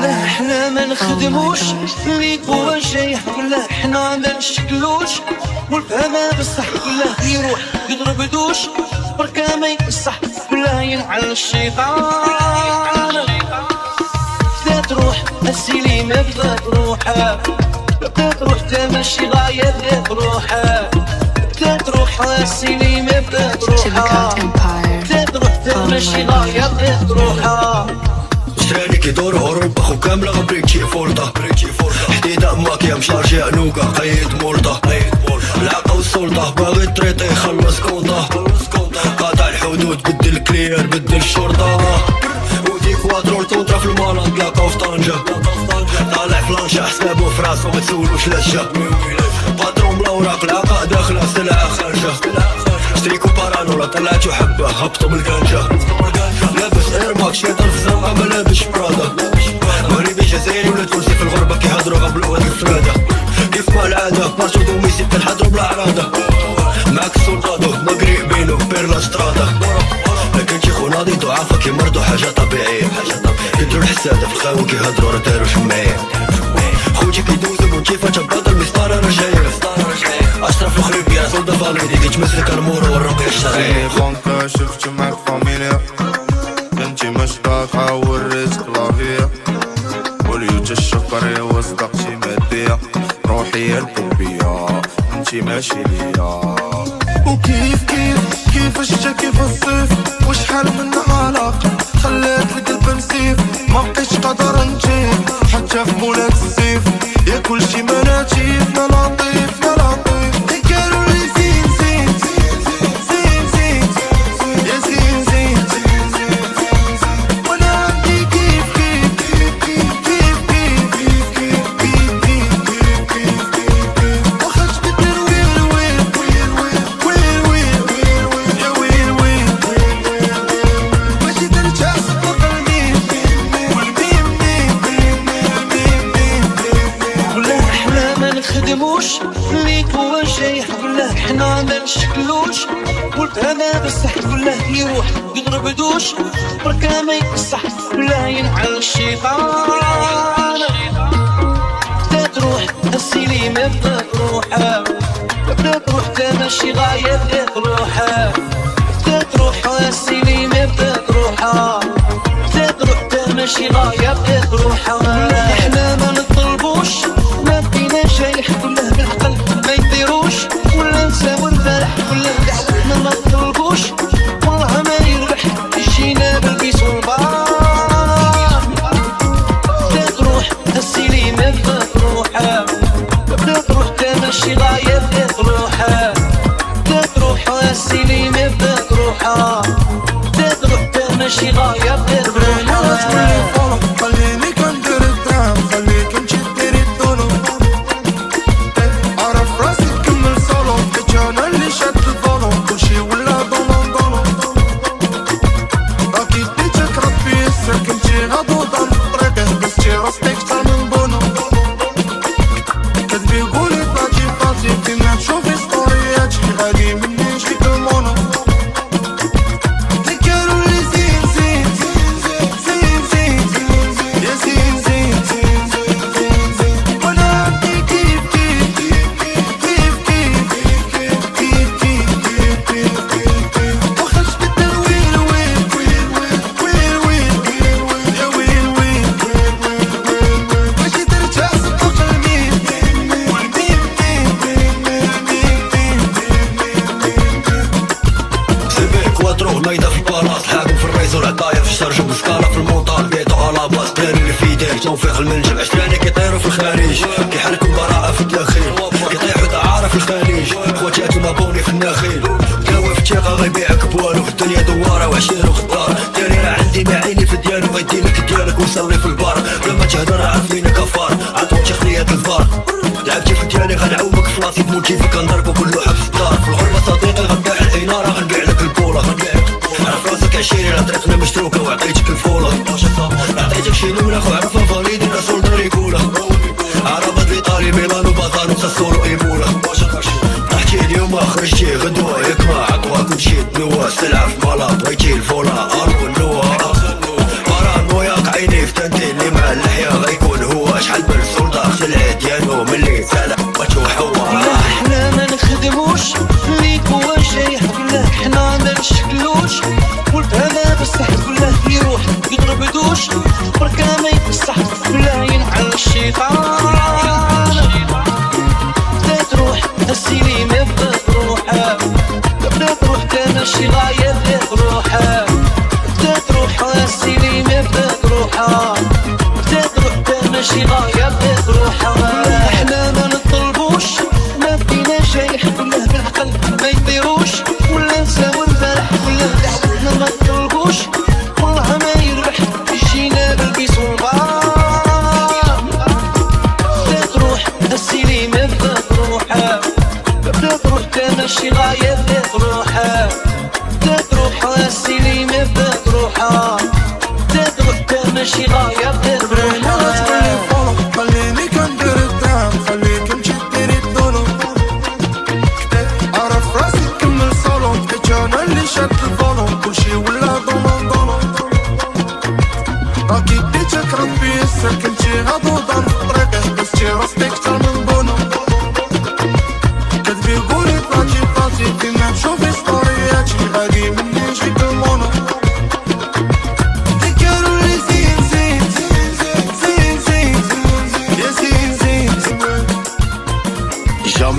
لا حنا ما نخدموش اللي قوى شي لا حنا ما نشكلوش والفهمه بصح بالله يروح يضرب دوش بركه ما يصح بالله ينعل الشيطان بدا تروح السيلي ما بدا تروحها بدا تروح تا ماشي غايه بدا تروحها بدا تروح السيلي ما بدا تروحها بدا تروح تا ماشي غايه بدا تروحها شراني كيدور اوروبا خو كامله غبريتشي فورطه بريتشي فورطه حديده اماكيا مشارجي انوكا قيد مورطه قيد مورطه العاقه والسلطه باغي تريطي يخلص كونطه خلص كونطه قاطع الحدود بدل كلير بدل الشرطه ودي كوادرو الكونطرا في المالا تلاقاو في طنجه طالع في البلانشا حسابو في راسو ما تسولوش لا الشا قادرهم لا وراق العاقه داخله سلعه خارجه شريكو بارانو لا طلعتو حبه هبطو من الكانجا لابس ايرماك شيطان في الزنقه ما لابسش برادا مغربي جزائري ولا تونسي في الغربه كيهضرو غبلو هاد الفراده كيف ما العاده بارتو دوميسي كنحضرو بلا عراده معاك السلطادو مغربينو بيرلا سترادا لكن شي خناضي ضعافا كيمرضو حاجه طبيعيه كيديرو الحساده في الخاوي كيهضرو راه دارو شماعيه خوتي كيدوزو بوتيفا تبادا المسطره رجايه اشرف الخريبي يا سلطه فاليدي كيتمثل كالمور والرقيه الشرعيه خونطه شفتو معاك فاميليا بنتي مش طايقه والرزق لاغيه وليوت الشقريه وصدقتي ماديه روحيه القلبيه انتي ماشي ليا وكيف كيف كيف الشتا كيف الصيف وشحال من علاقه خليت القلب نسيف ما بقيتش قادر نجيب حتى في مولات السيف يا كلشي مناتيف ما لطيف ما لطيف غير قالوا لي زين زين زين زين يا زين زين وانا عندي كيف كيف كيف كيف كيف كيف كيف كيف كيف كيف واخا تبدل ويل ويل ويل ويل ويل ويل ويل يا ويل ويل ماشي درتها صدق الميم والميم ميم ميم ميم ولا احنا ما نخدموش ليك هو جاي حفله حنا ما نشكلوش ولد انا بس حفله يروح يضرب دوش بركه ما يكسح لا ينعل الشيطان بدا تروح السيلي ما بدا تروحها بدا تروح تا ماشي غايه بدا تروحها بدا تروح السيلي ما بدا تروحها بدا تروح تا ماشي غايه بدا تروحها احنا ما نطلبوش ما بقينا شي حفله بالعقل ما يديروش ولا نساو الفرح ولا الضحك ما نطلبوش والله ما يربح جينا بالبيس والبار بدا تروح السيلي ما بدا تروحها بدا تروح تا ماشي غايه بدا تروحها بدا تروح السيلي ما بدا تروحها بدا تروح تا ماشي غايه بدا تروحها توفيق المنجم عشراني كيطيرو في الخارج كيحركو براءة في الداخل كيطيحو دعارة في الخليج خواتي هاكم ابوني في النخيل داوي في الثقة غيبيعك بوالو في الدنيا دوارة وعشيرو خضار تاني راه عندي معيني في ديالو غيديلك ديالك وصلي في البار لما تهدر عارفيني كفار عطوك تخليات الفار لعبتي في ديالي غنعومك في راسي بموتيفي كنضربو كل واحد في الدار في الغربة صديقي غنبيع الحنارة غنبيع لك البولة عرف راسك عشيري راه طريقنا مشتروكة وعطيتك الفولة عطيتك شي نونة خو عرفها فاليدي راسول دار يقولها عربات ليطالي ميلانو بازارو ساسولو ايمولا طحتي اليوم خرجتي غدوة ياك ما عطوا كلشي تنوا السلعة في مالا بغيتي الفولا الو النوا بارانويا قعيني في تندي اللي مع اللحية غيكون هو شحال من سلطة خلع ديالو ملي سالع باتو حوا لا حنا ما نخدموش ليك هو جاي حفلة حنا ما نشكلوش ولد هذا بصح كله يروح يضرب دوش بركة ما يكسح ولا ينعل الشيطان كان ماشي غايب بدات روحه بدات روحه السيلي بدات روحه بدات روحه كان ماشي غايب بدات روحه.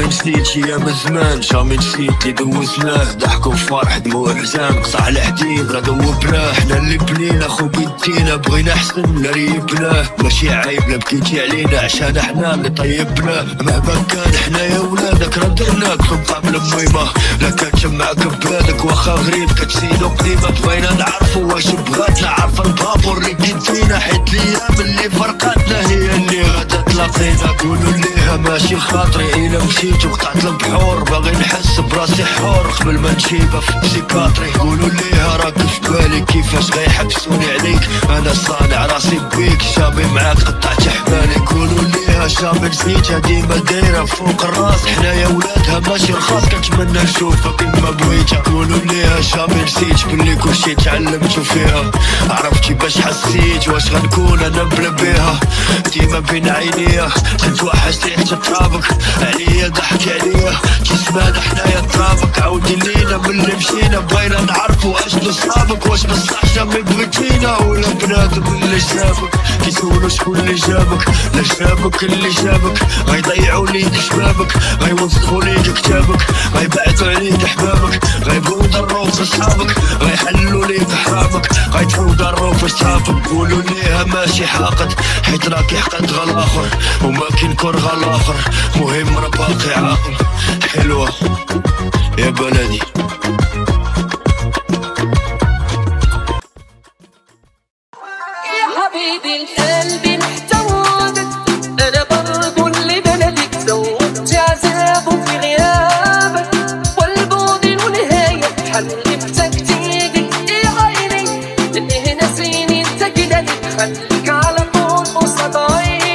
نسيت يا مزمان جامي نسيت لي دوزناه ضحك وفرح دموع حزان قصع الحديد غدو بلاه حنا اللي بنينا خو بيدينا بغينا حسن ريبناه ماشي عيب لا بكيتي علينا عشان حنا اللي طيبناه مهما كان حنايا ولادك راه درناك تبقى من الميمه لا كتجمعك ببلادك واخا غريب كتسيلو قديمه بغينا نعرفو واش بغات لا عارفه البابور اللي كدينا حيت الايام اللي فرقاتنا هي اللي غادا تلاقينا قولو ليها ماشي خاطري الا مشيت قطعت البحور باغي نحس براسي حور قبل ما نشيبها في سيكاتري قولوا ليها راك في بالي كيفاش غيحبسوني عليك انا صانع راسي بيك شامي معاك قطعت حبالي قولوا ليها شامي نسيتها ديما دايره فوق الراس حنايا ولادها ماشي رخاص كنتمنى نشوفها كيما بغيتها قولوا ليها شامي نسيت بلي كلشي تعلمتو فيها عرفتي باش حسيت واش غنكون انا بلا بيها ديما بين عينيا كنتوحش ريحة ترابك عليا ضحك عليا كيسمعنا حنايا ترابك عاودي لينا ملي مشينا بغينا نعرفو اشنو صابك واش بصح جامي بغيتينا ولا بنادم اللي جابك كيسولو شكون اللي جابك لا جابك اللي جابك غيضيعو ليك شبابك غيوثقو ليك كتابك غيبعتو عليك احبابك غيبغيو يضرو في صحابك غيحلو ليك حرامك غيدخلو يضرو في صحابك قولو ليها ماشي حاقد حيت راكي حقد غالاخر وما كينكر غالاخر مهم راه باقي عاقل حلوة يا بلدي. يا حبيبي قلبي محتوبك أنا برضو اللي بلدي زودت عذابه في غيابك والبعد له نهاية حلمتك تيجي يا عيني اللي هنا فيني أنت كده خليك على طول قصاد عيني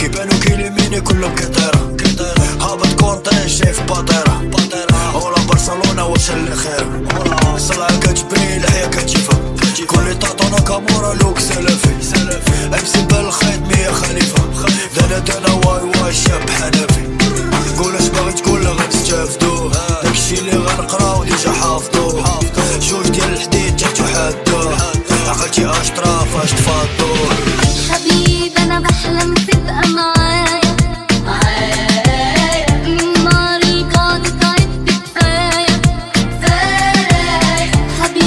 كيبانو كيلي مني كلهم كتارة باطرة ولا برشلونة واش اللي خير صلعة كتبني لحية كتيفة كل طاطونا كامورا لوك سلفي امسي بالخيط مية خليفة دانا دانا واي واي شاب حنفي قول اش باغي تقول غنستافدو داكشي اللي غنقراو ديجا حافظو جوج ديال الحديد تحت وحدو عقلتي اش طرا فاش تفاضو حبيب انا بحلم تبقى معايا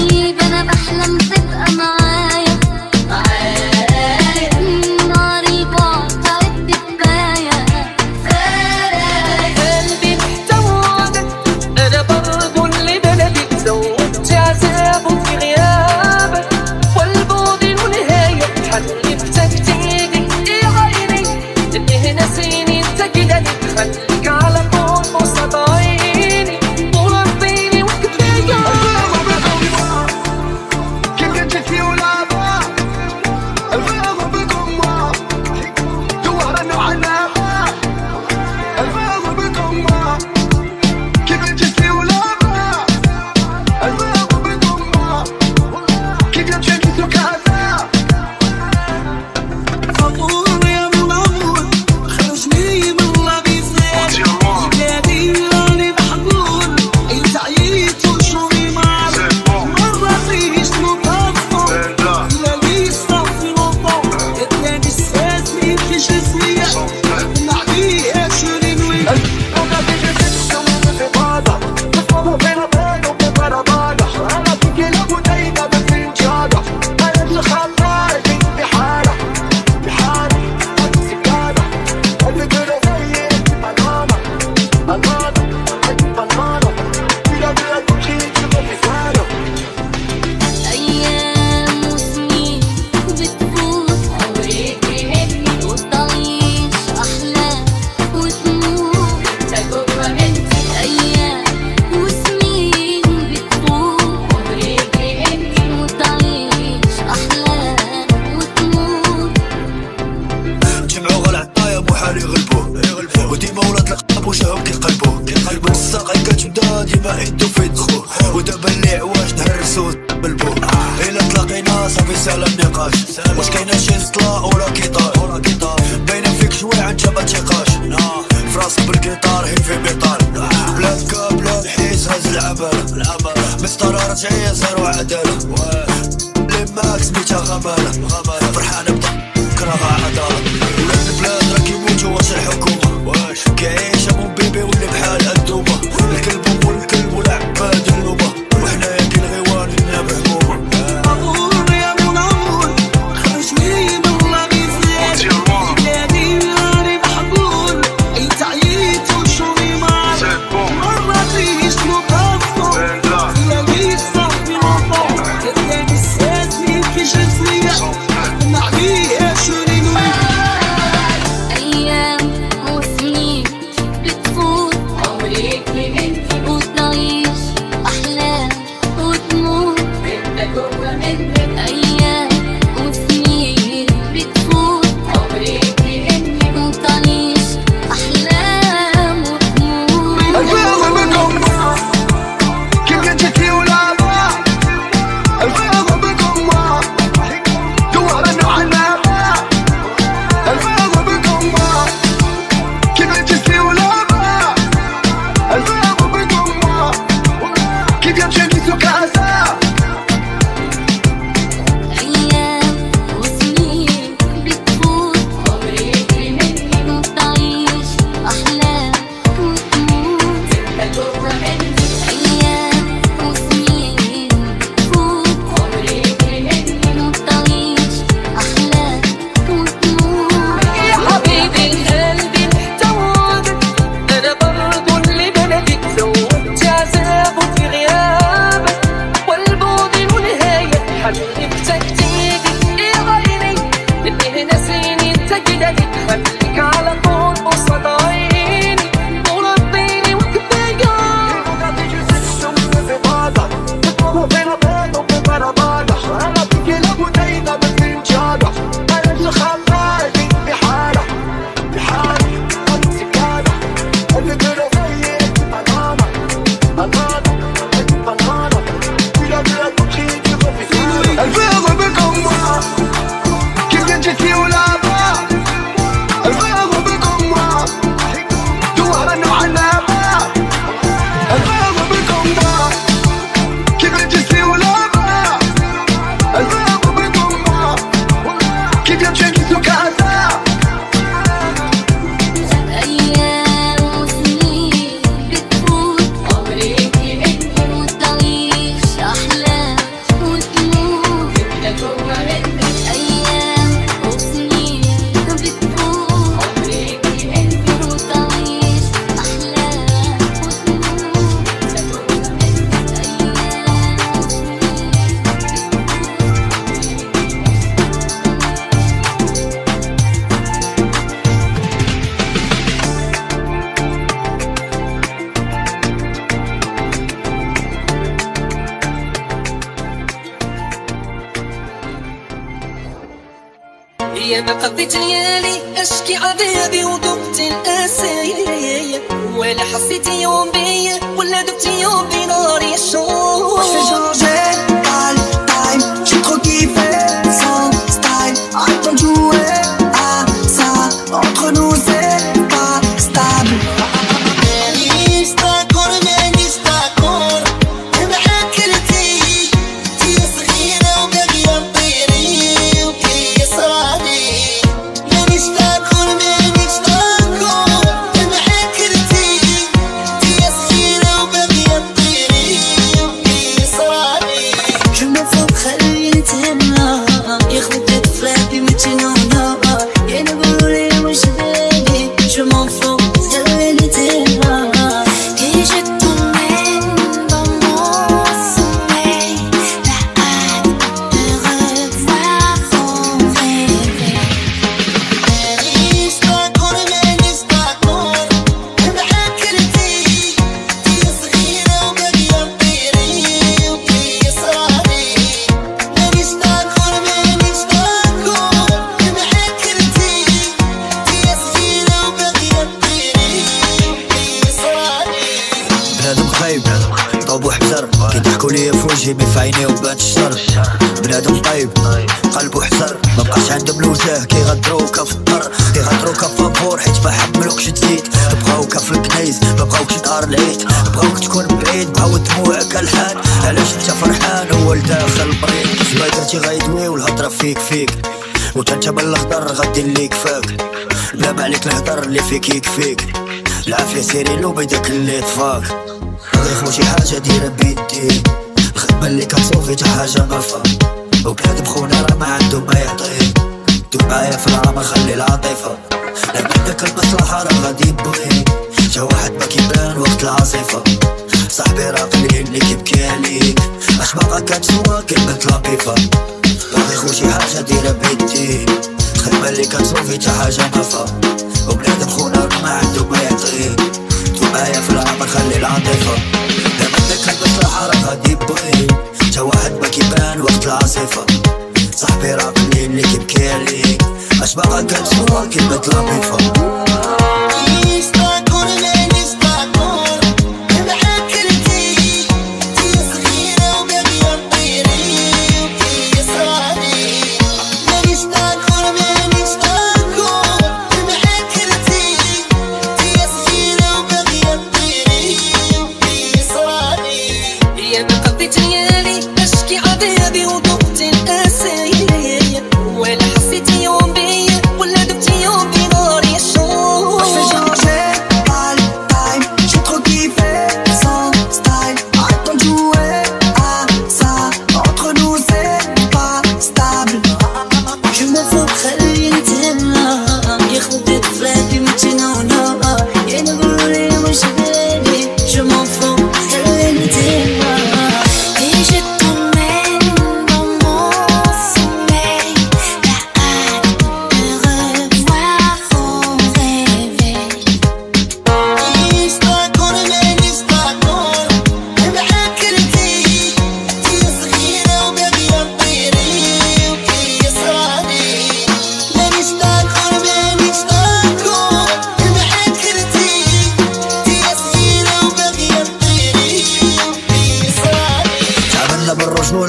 I'm not here to ياما قضيت ليالي اشكي عذابي وذقت الاسايا، ولا حسيت يوم بيا ولا ذقت يوم بناري الشوق. طوب وحسر كيضحكوا ليا في وجهي بين في عينيه وبان الشر. بنادم طيب قلبو حسر مبقاش عنده بلوجاه، كيغدروك في الدار كيغدروك فافور حيت ما حملوكش تزيد. بغاوك في الكنايس مبغاوكش دار العيد، بغاوك تكون بعيد بغاو دموعك الحان. علاش انت فرحان هو لداخل مريض، ما درتي غيدوي والهضره فيك فيك وانت انت من الخضر غادي اللي كفاك. بلا ما عليك الهضر اللي فيك يكفيك، العافيه سيري لو بيدك اللي طفاك. غير شي حاجة ديرها بيدي، الخدمة اللي كتصوفي تا حاجة مافا، وبنادم بخونا راه ما عندو ما يعطيه. دوب معايا في العمر خلي العاطفة، لعب عندك المصلحة راه غادي يبغي، تا واحد ما كيبان وقت العاصفة. صاحبي راه قليل اللي كيبكي عليك، اش باقا كتسوى كلمة لابيفا. غير شي حاجة ديرها بيدي، الخدمة اللي كتصوفي تا حاجة مافا، وبنادم بخونا راه ما عندو ما يعطيه. معايا في العمر خلي العاطفة، دام عندك المصلحة راه غادي يبغي، تا واحد ما كيبان وقت العاصفة. صاحبي راه قليل اللي كيبكي عليك، اش باقا كتصور كلمة لطيفة.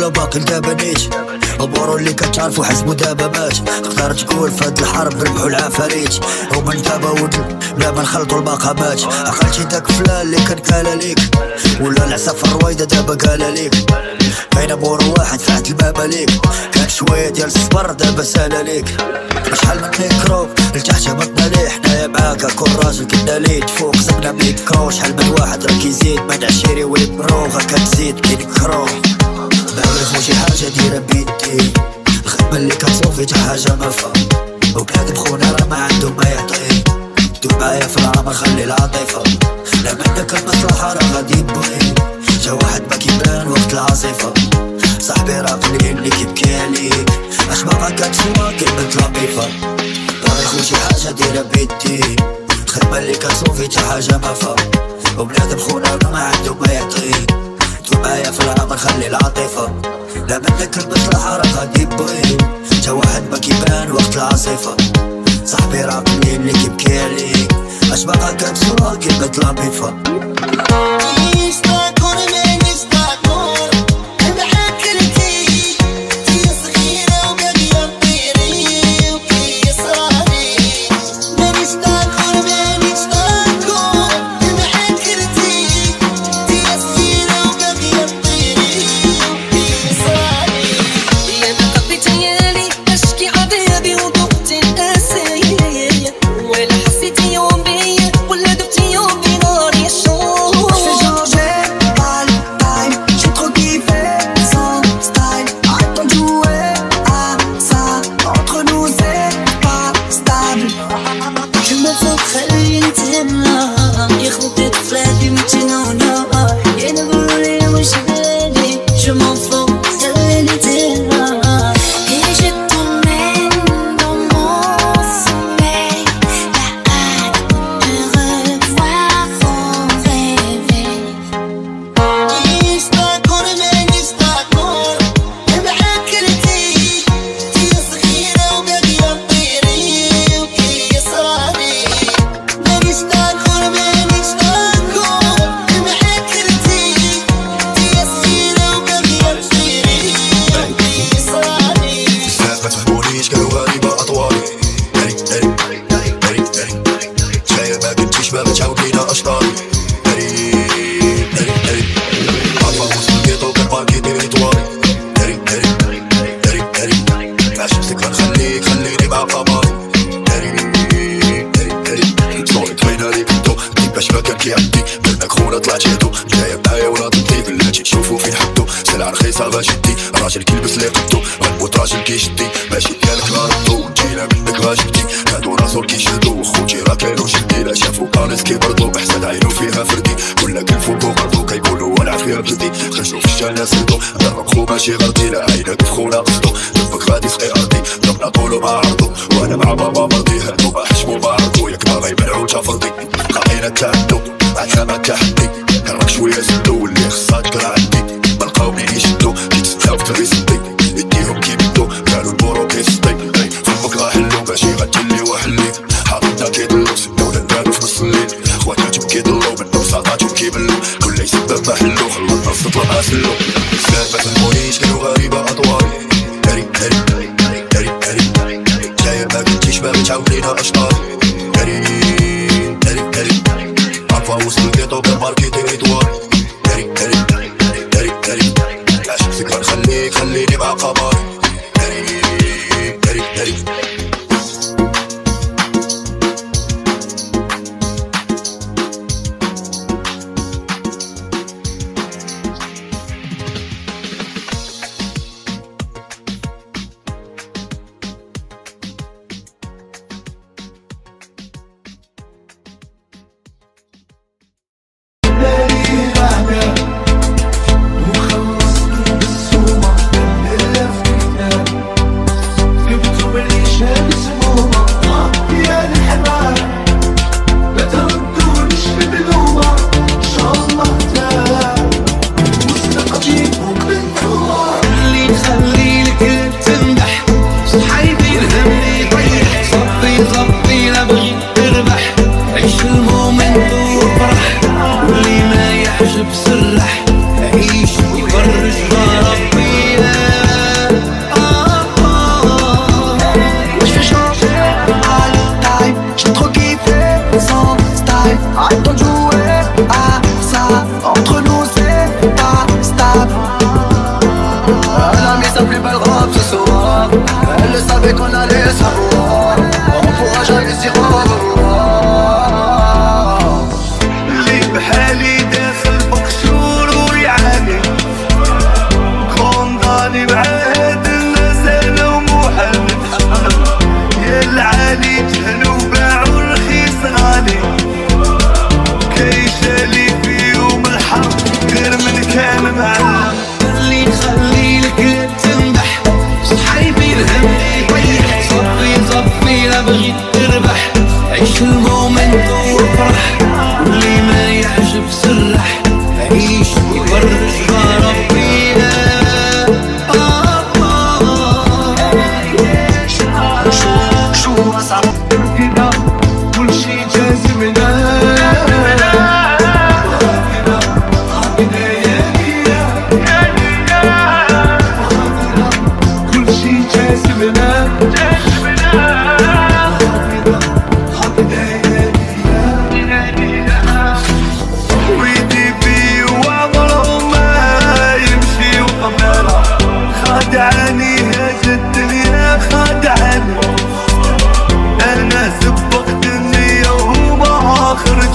باقي دابا نيت البورو اللي كتعرفو حسبو دابا مات. تقدر تقول فهاد الحرب ربحو العفاريت ومن دابا ودل بلا ما نخلطو المقامات. عقلتي داك فلان اللي كان قال ليك ولا العصا في الرويضه دابا قال ليك، باينه بورو واحد فات الباب ليك. كان شويه ديال الصبر دابا سالا ليك، شحال من ميكروب لتحت هبطنا ليه. حنايا معاك كون راجل كنا ليت فوق سبنا ميكرو، شحال من واحد راه كيزيد من عشيري وليد بروغه كتزيد كينكرو. غير شي حاجة ديرها بيدي، الخدمة اللي كتصوفي تا حاجة مافا، وبنادم بخونا راه ما عندو ما يعطيه. دوب معايا في العمر خلي العاطفة، لعب عندك المصلحة راه غادي يبغي، تا واحد ما كيبان وقت العاصفة. صاحبي راه قليل اللي كيبكي عليك، اش باقا كتسوى كلمة لطيفة. غير شي حاجة ديرها بيدي، الخدمة اللي كتصوفي تا حاجة مافا، وبنادم بخونا راه ما عندو ما يعطيه. معايا في العمر خلي العاطفة. لا بتذكر طفل حارة قد يبين جواهد بكيبان وقت العاصفة صاحبي راقبني منك بكيلي أشباقك أبصرك مثل عبيفة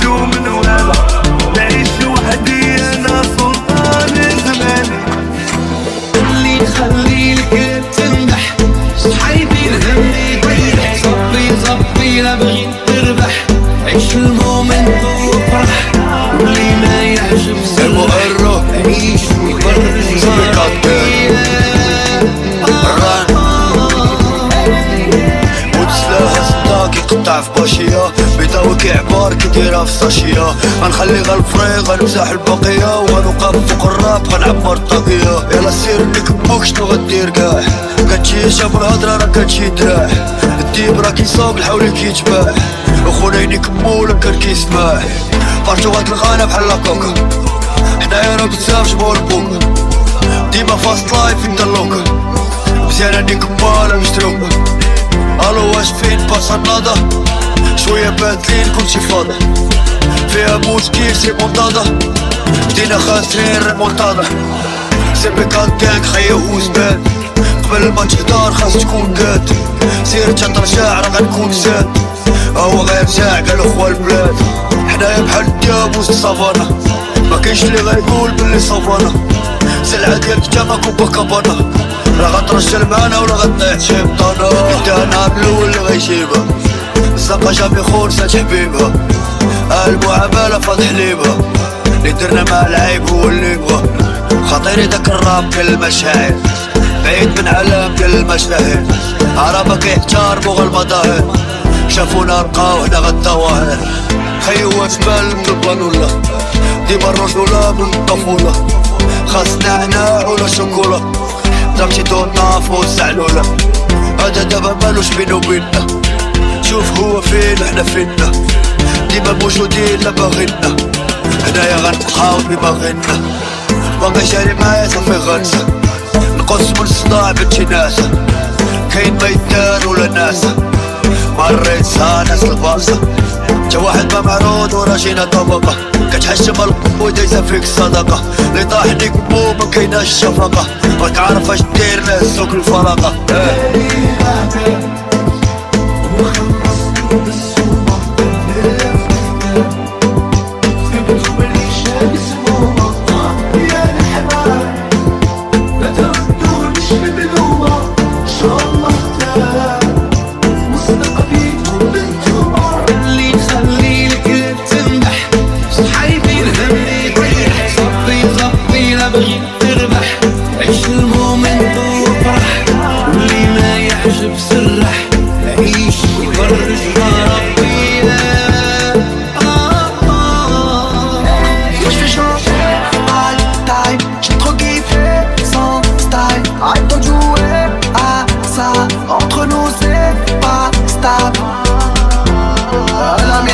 ومن وراها بعيش لوحدي انا سلطان زماني. اللي يخلي الكل تنبح صحيح يرهمني صبري صبري لا بغيت تربح عيش المومنت وافرح واللي ما يعجب سلو الروح عيش قطع في باشية بداوك عبار كديرها في صاشية غنخلي غنفريق غنمسح البقية وغنوقف فوق الراب غنعبر الطاقية. يلا سير لكبوك شنو غدير كاع كتجي جاب الهضرة راه كتجي دراع الديب راه كيسوق لحولي كيتباع وخونا عيني كمولة كان كيسمع بارتو غتلقانا بحال كوكا حنايا راه بزاف جبور بوكا ديما فاست لايف انت اللوكا مزيان عندي كمالة مشتروكا. الو واش فين باصا الناضة شوية بادلين كلشي فاضي فيها موج كيف سي مونطاضة بدينا خاسرين ريمونطاضة سي بي كاتاك خيا وزبان قبل ما تحضر خاص تكون قاد سير تهضر شاعر غنكون زاد هو غير ساعة قالو خوا البلاد حنايا بحال الدياب وسط السافانا مكاينش اللي غيقول بلي سافانا سلعة ديال كتابة كوبا كابانا لا غترجل معانا ولا غتطيح شي بطانة انت انا بالاول اللي غيجيبها الزنقة جابي خلصات حبيبها المعاملة فاض حليبها اللي درنا مع العيب هو اللي بغا خاطيري داك الراب ديال المشاعر بعيد من علام ديال المشاهير عربة كيحتارمو غير المظاهر شافونا لقاو حنا غالظواهر خيوات بال من البانولا ديما الرجولة من الطفولة خاصنا عناع ولا شوكولا ضربتي دونا فوق الزعلولة هذا دابا مالوش بينو بينا شوف هو فين وحنا فينا ديما موجودين لا باغينا هنايا غنبقاو بما غينا باغي جاري معايا صافي غنسى نقص من الصداع بنتي ناسى كاين ما يدار ولا ناسى مريت صانس الباصة تا واحد ما معروض وراجينا طبقة كتحشم القوة دايزة فيك الصدقة لي طاح ليك بو مكايناش الشفقة راك عارف اش دير نهزوك الفرقة.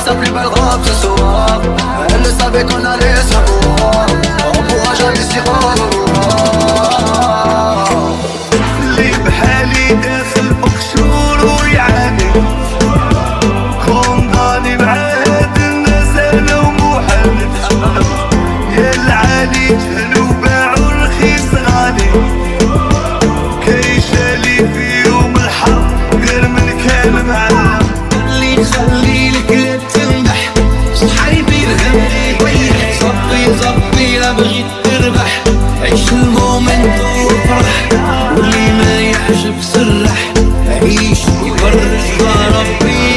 La plus belle robe ce soir, elle le savait qu'on allait se voir. On pourra jamais s'y revoir. اللي بحالي داخل مقشور ويعاني كون ضاني معاهد الناس انا ومحمد يا العالي جهل وباعو رخيص غالي كيشالي في يوم الحرب غير من كان معاه اللي يخلي لك بغيت تربح عيش المومنت وافرح واللي ما يعجب سرح عيش وفرج ربي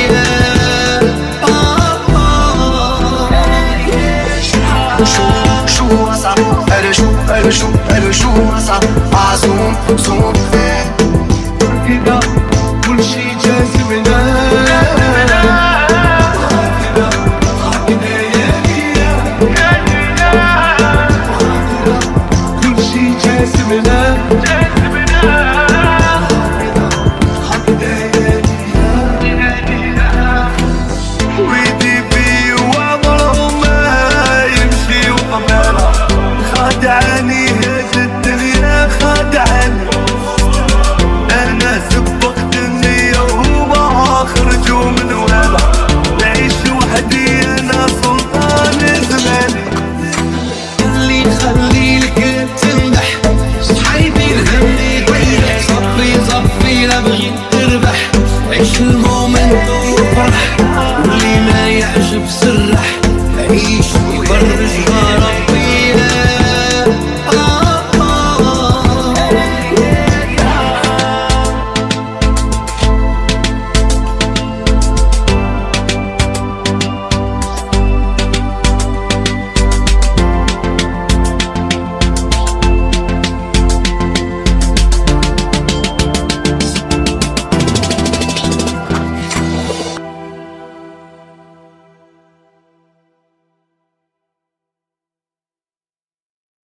شو شو اصعب انا شو انا شو انا شو اصعب عزوم زوم كده كلشي جازمنا المومنت وفرح واللي ما يعجب سرح